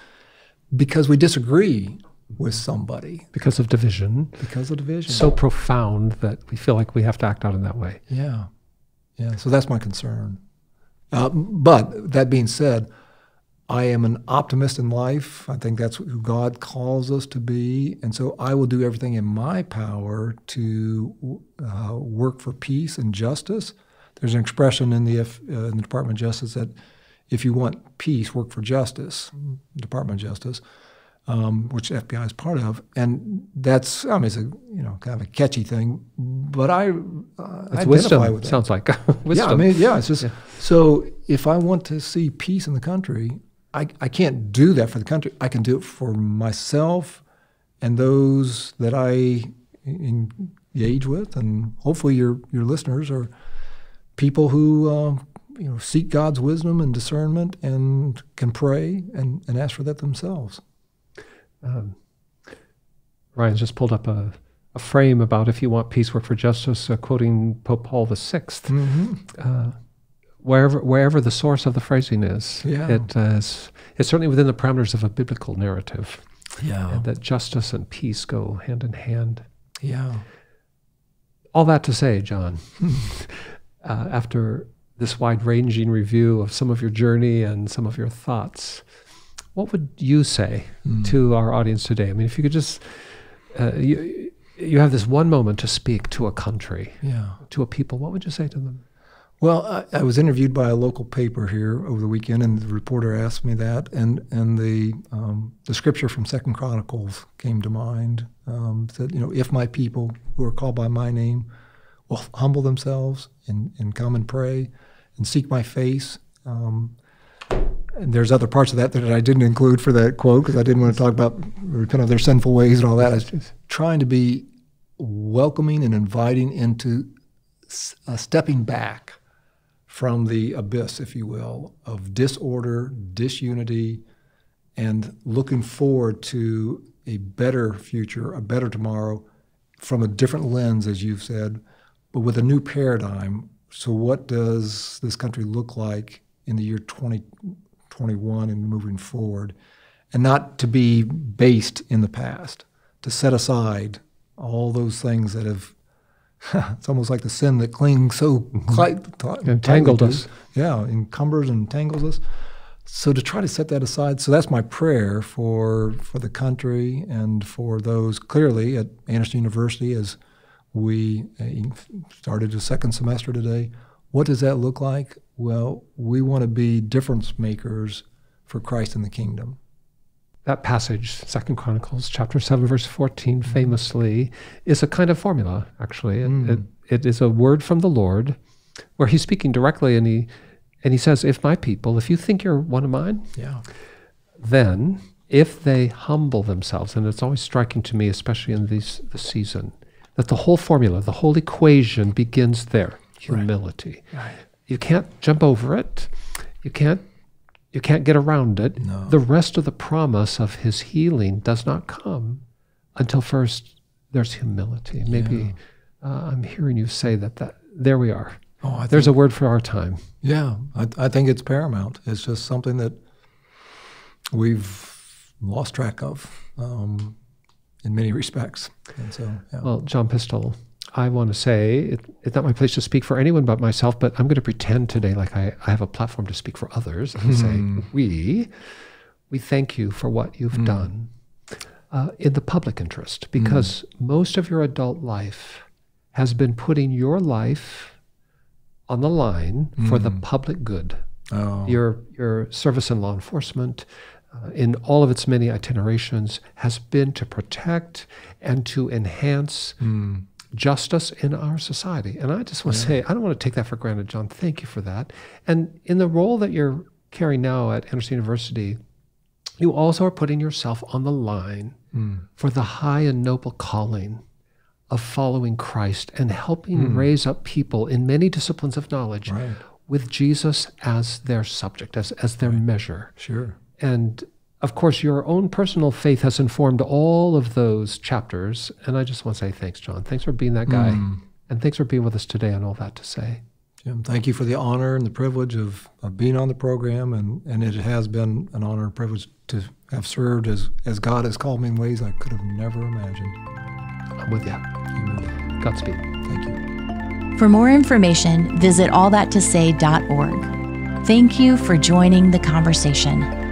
because we disagree with somebody? Because of division. Because of division. So profound that we feel like we have to act out in that way. Yeah. Yeah, so that's my concern. But that being said, I am an optimist in life. I think that's who God calls us to be. And so I will do everything in my power to work for peace and justice. There's an expression in the Department of Justice that if you want peace, work for justice, Department of Justice, which the FBI is part of. And that's, I mean, it's a, you know, kind of a catchy thing, but I identify wisdom, with that. Sounds like wisdom. Yeah, I mean, yeah, it's just, yeah. So if I want to see peace in the country, I can't do that for the country. I can do it for myself and those that I engage with, and hopefully your listeners are people who you know, seek God's wisdom and discernment and can pray and ask for that themselves. Ryan's just pulled up a frame about if you want peace, work for justice, quoting Pope Paul VI. Mm-hmm. Wherever the source of the phrasing is, yeah. It's certainly within the parameters of a biblical narrative. Yeah, and that justice and peace go hand in hand. Yeah. All that to say, John, after this wide-ranging review of some of your journey and some of your thoughts, what would you say to our audience today? I mean, if you could just, you have this one moment to speak to a country, yeah. to a people, what would you say to them? Well, I was interviewed by a local paper here over the weekend, and the reporter asked me that, and the scripture from Second Chronicles came to mind. Said, you know, if my people who are called by my name will humble themselves and come and pray and seek my face, and there's other parts of that that I didn't include for that quote because I didn't want to talk about repent of their sinful ways and all that. I was just trying to be welcoming and inviting into stepping back from the abyss, if you will, of disorder, disunity, and looking forward to a better future, a better tomorrow, from a different lens, as you've said, but with a new paradigm. So what does this country look like in the year 2021 and moving forward, and not to be based in the past, to set aside all those things that have, it's almost like the sin that clings so entangled us. Yeah, encumbers and entangles us. So to try to set that aside, so that's my prayer for the country and for those clearly at Anderson University as we started the second semester today. What does that look like? Well, we want to be difference makers for Christ in the kingdom. That passage, Second Chronicles, chapter 7, verse 14, famously, is a kind of formula, actually. It is a word from the Lord where he's speaking directly, and he says, if my people, if you think you're one of mine, yeah. then if they humble themselves, and it's always striking to me, especially in this season, that the whole formula, the whole equation begins there, humility. Right. You can't jump over it. You can't get around it. No. The rest of the promise of his healing does not come until first there's humility. Maybe yeah. I'm hearing you say that there we are. Oh, there's a word for our time. Yeah, I think it's paramount. It's just something that we've lost track of in many respects. And so, yeah. Well, John Pistole, I want to say, it's not my place to speak for anyone but myself, but I'm going to pretend today like I have a platform to speak for others and say, we thank you for what you've done in the public interest, because most of your adult life has been putting your life on the line for the public good. Oh. Your service in law enforcement, in all of its many itinerations, has been to protect and to enhance justice in our society. And I just want to say, I don't want to take that for granted, John. Thank you for that. And in the role that you're carrying now at Anderson University, you also are putting yourself on the line for the high and noble calling of following Christ and helping raise up people in many disciplines of knowledge with Jesus as their subject, as their measure. Sure. And of course, your own personal faith has informed all of those chapters. And I just want to say thanks, John. Thanks for being that guy. And thanks for being with us today and All That To Say. Jim, thank you for the honor and the privilege of being on the program. And it has been an honor and privilege to have served as God has called me in ways I could have never imagined. I'm with you. Amen. Godspeed. Thank you. For more information, visit allthattosay.org. Thank you for joining the conversation.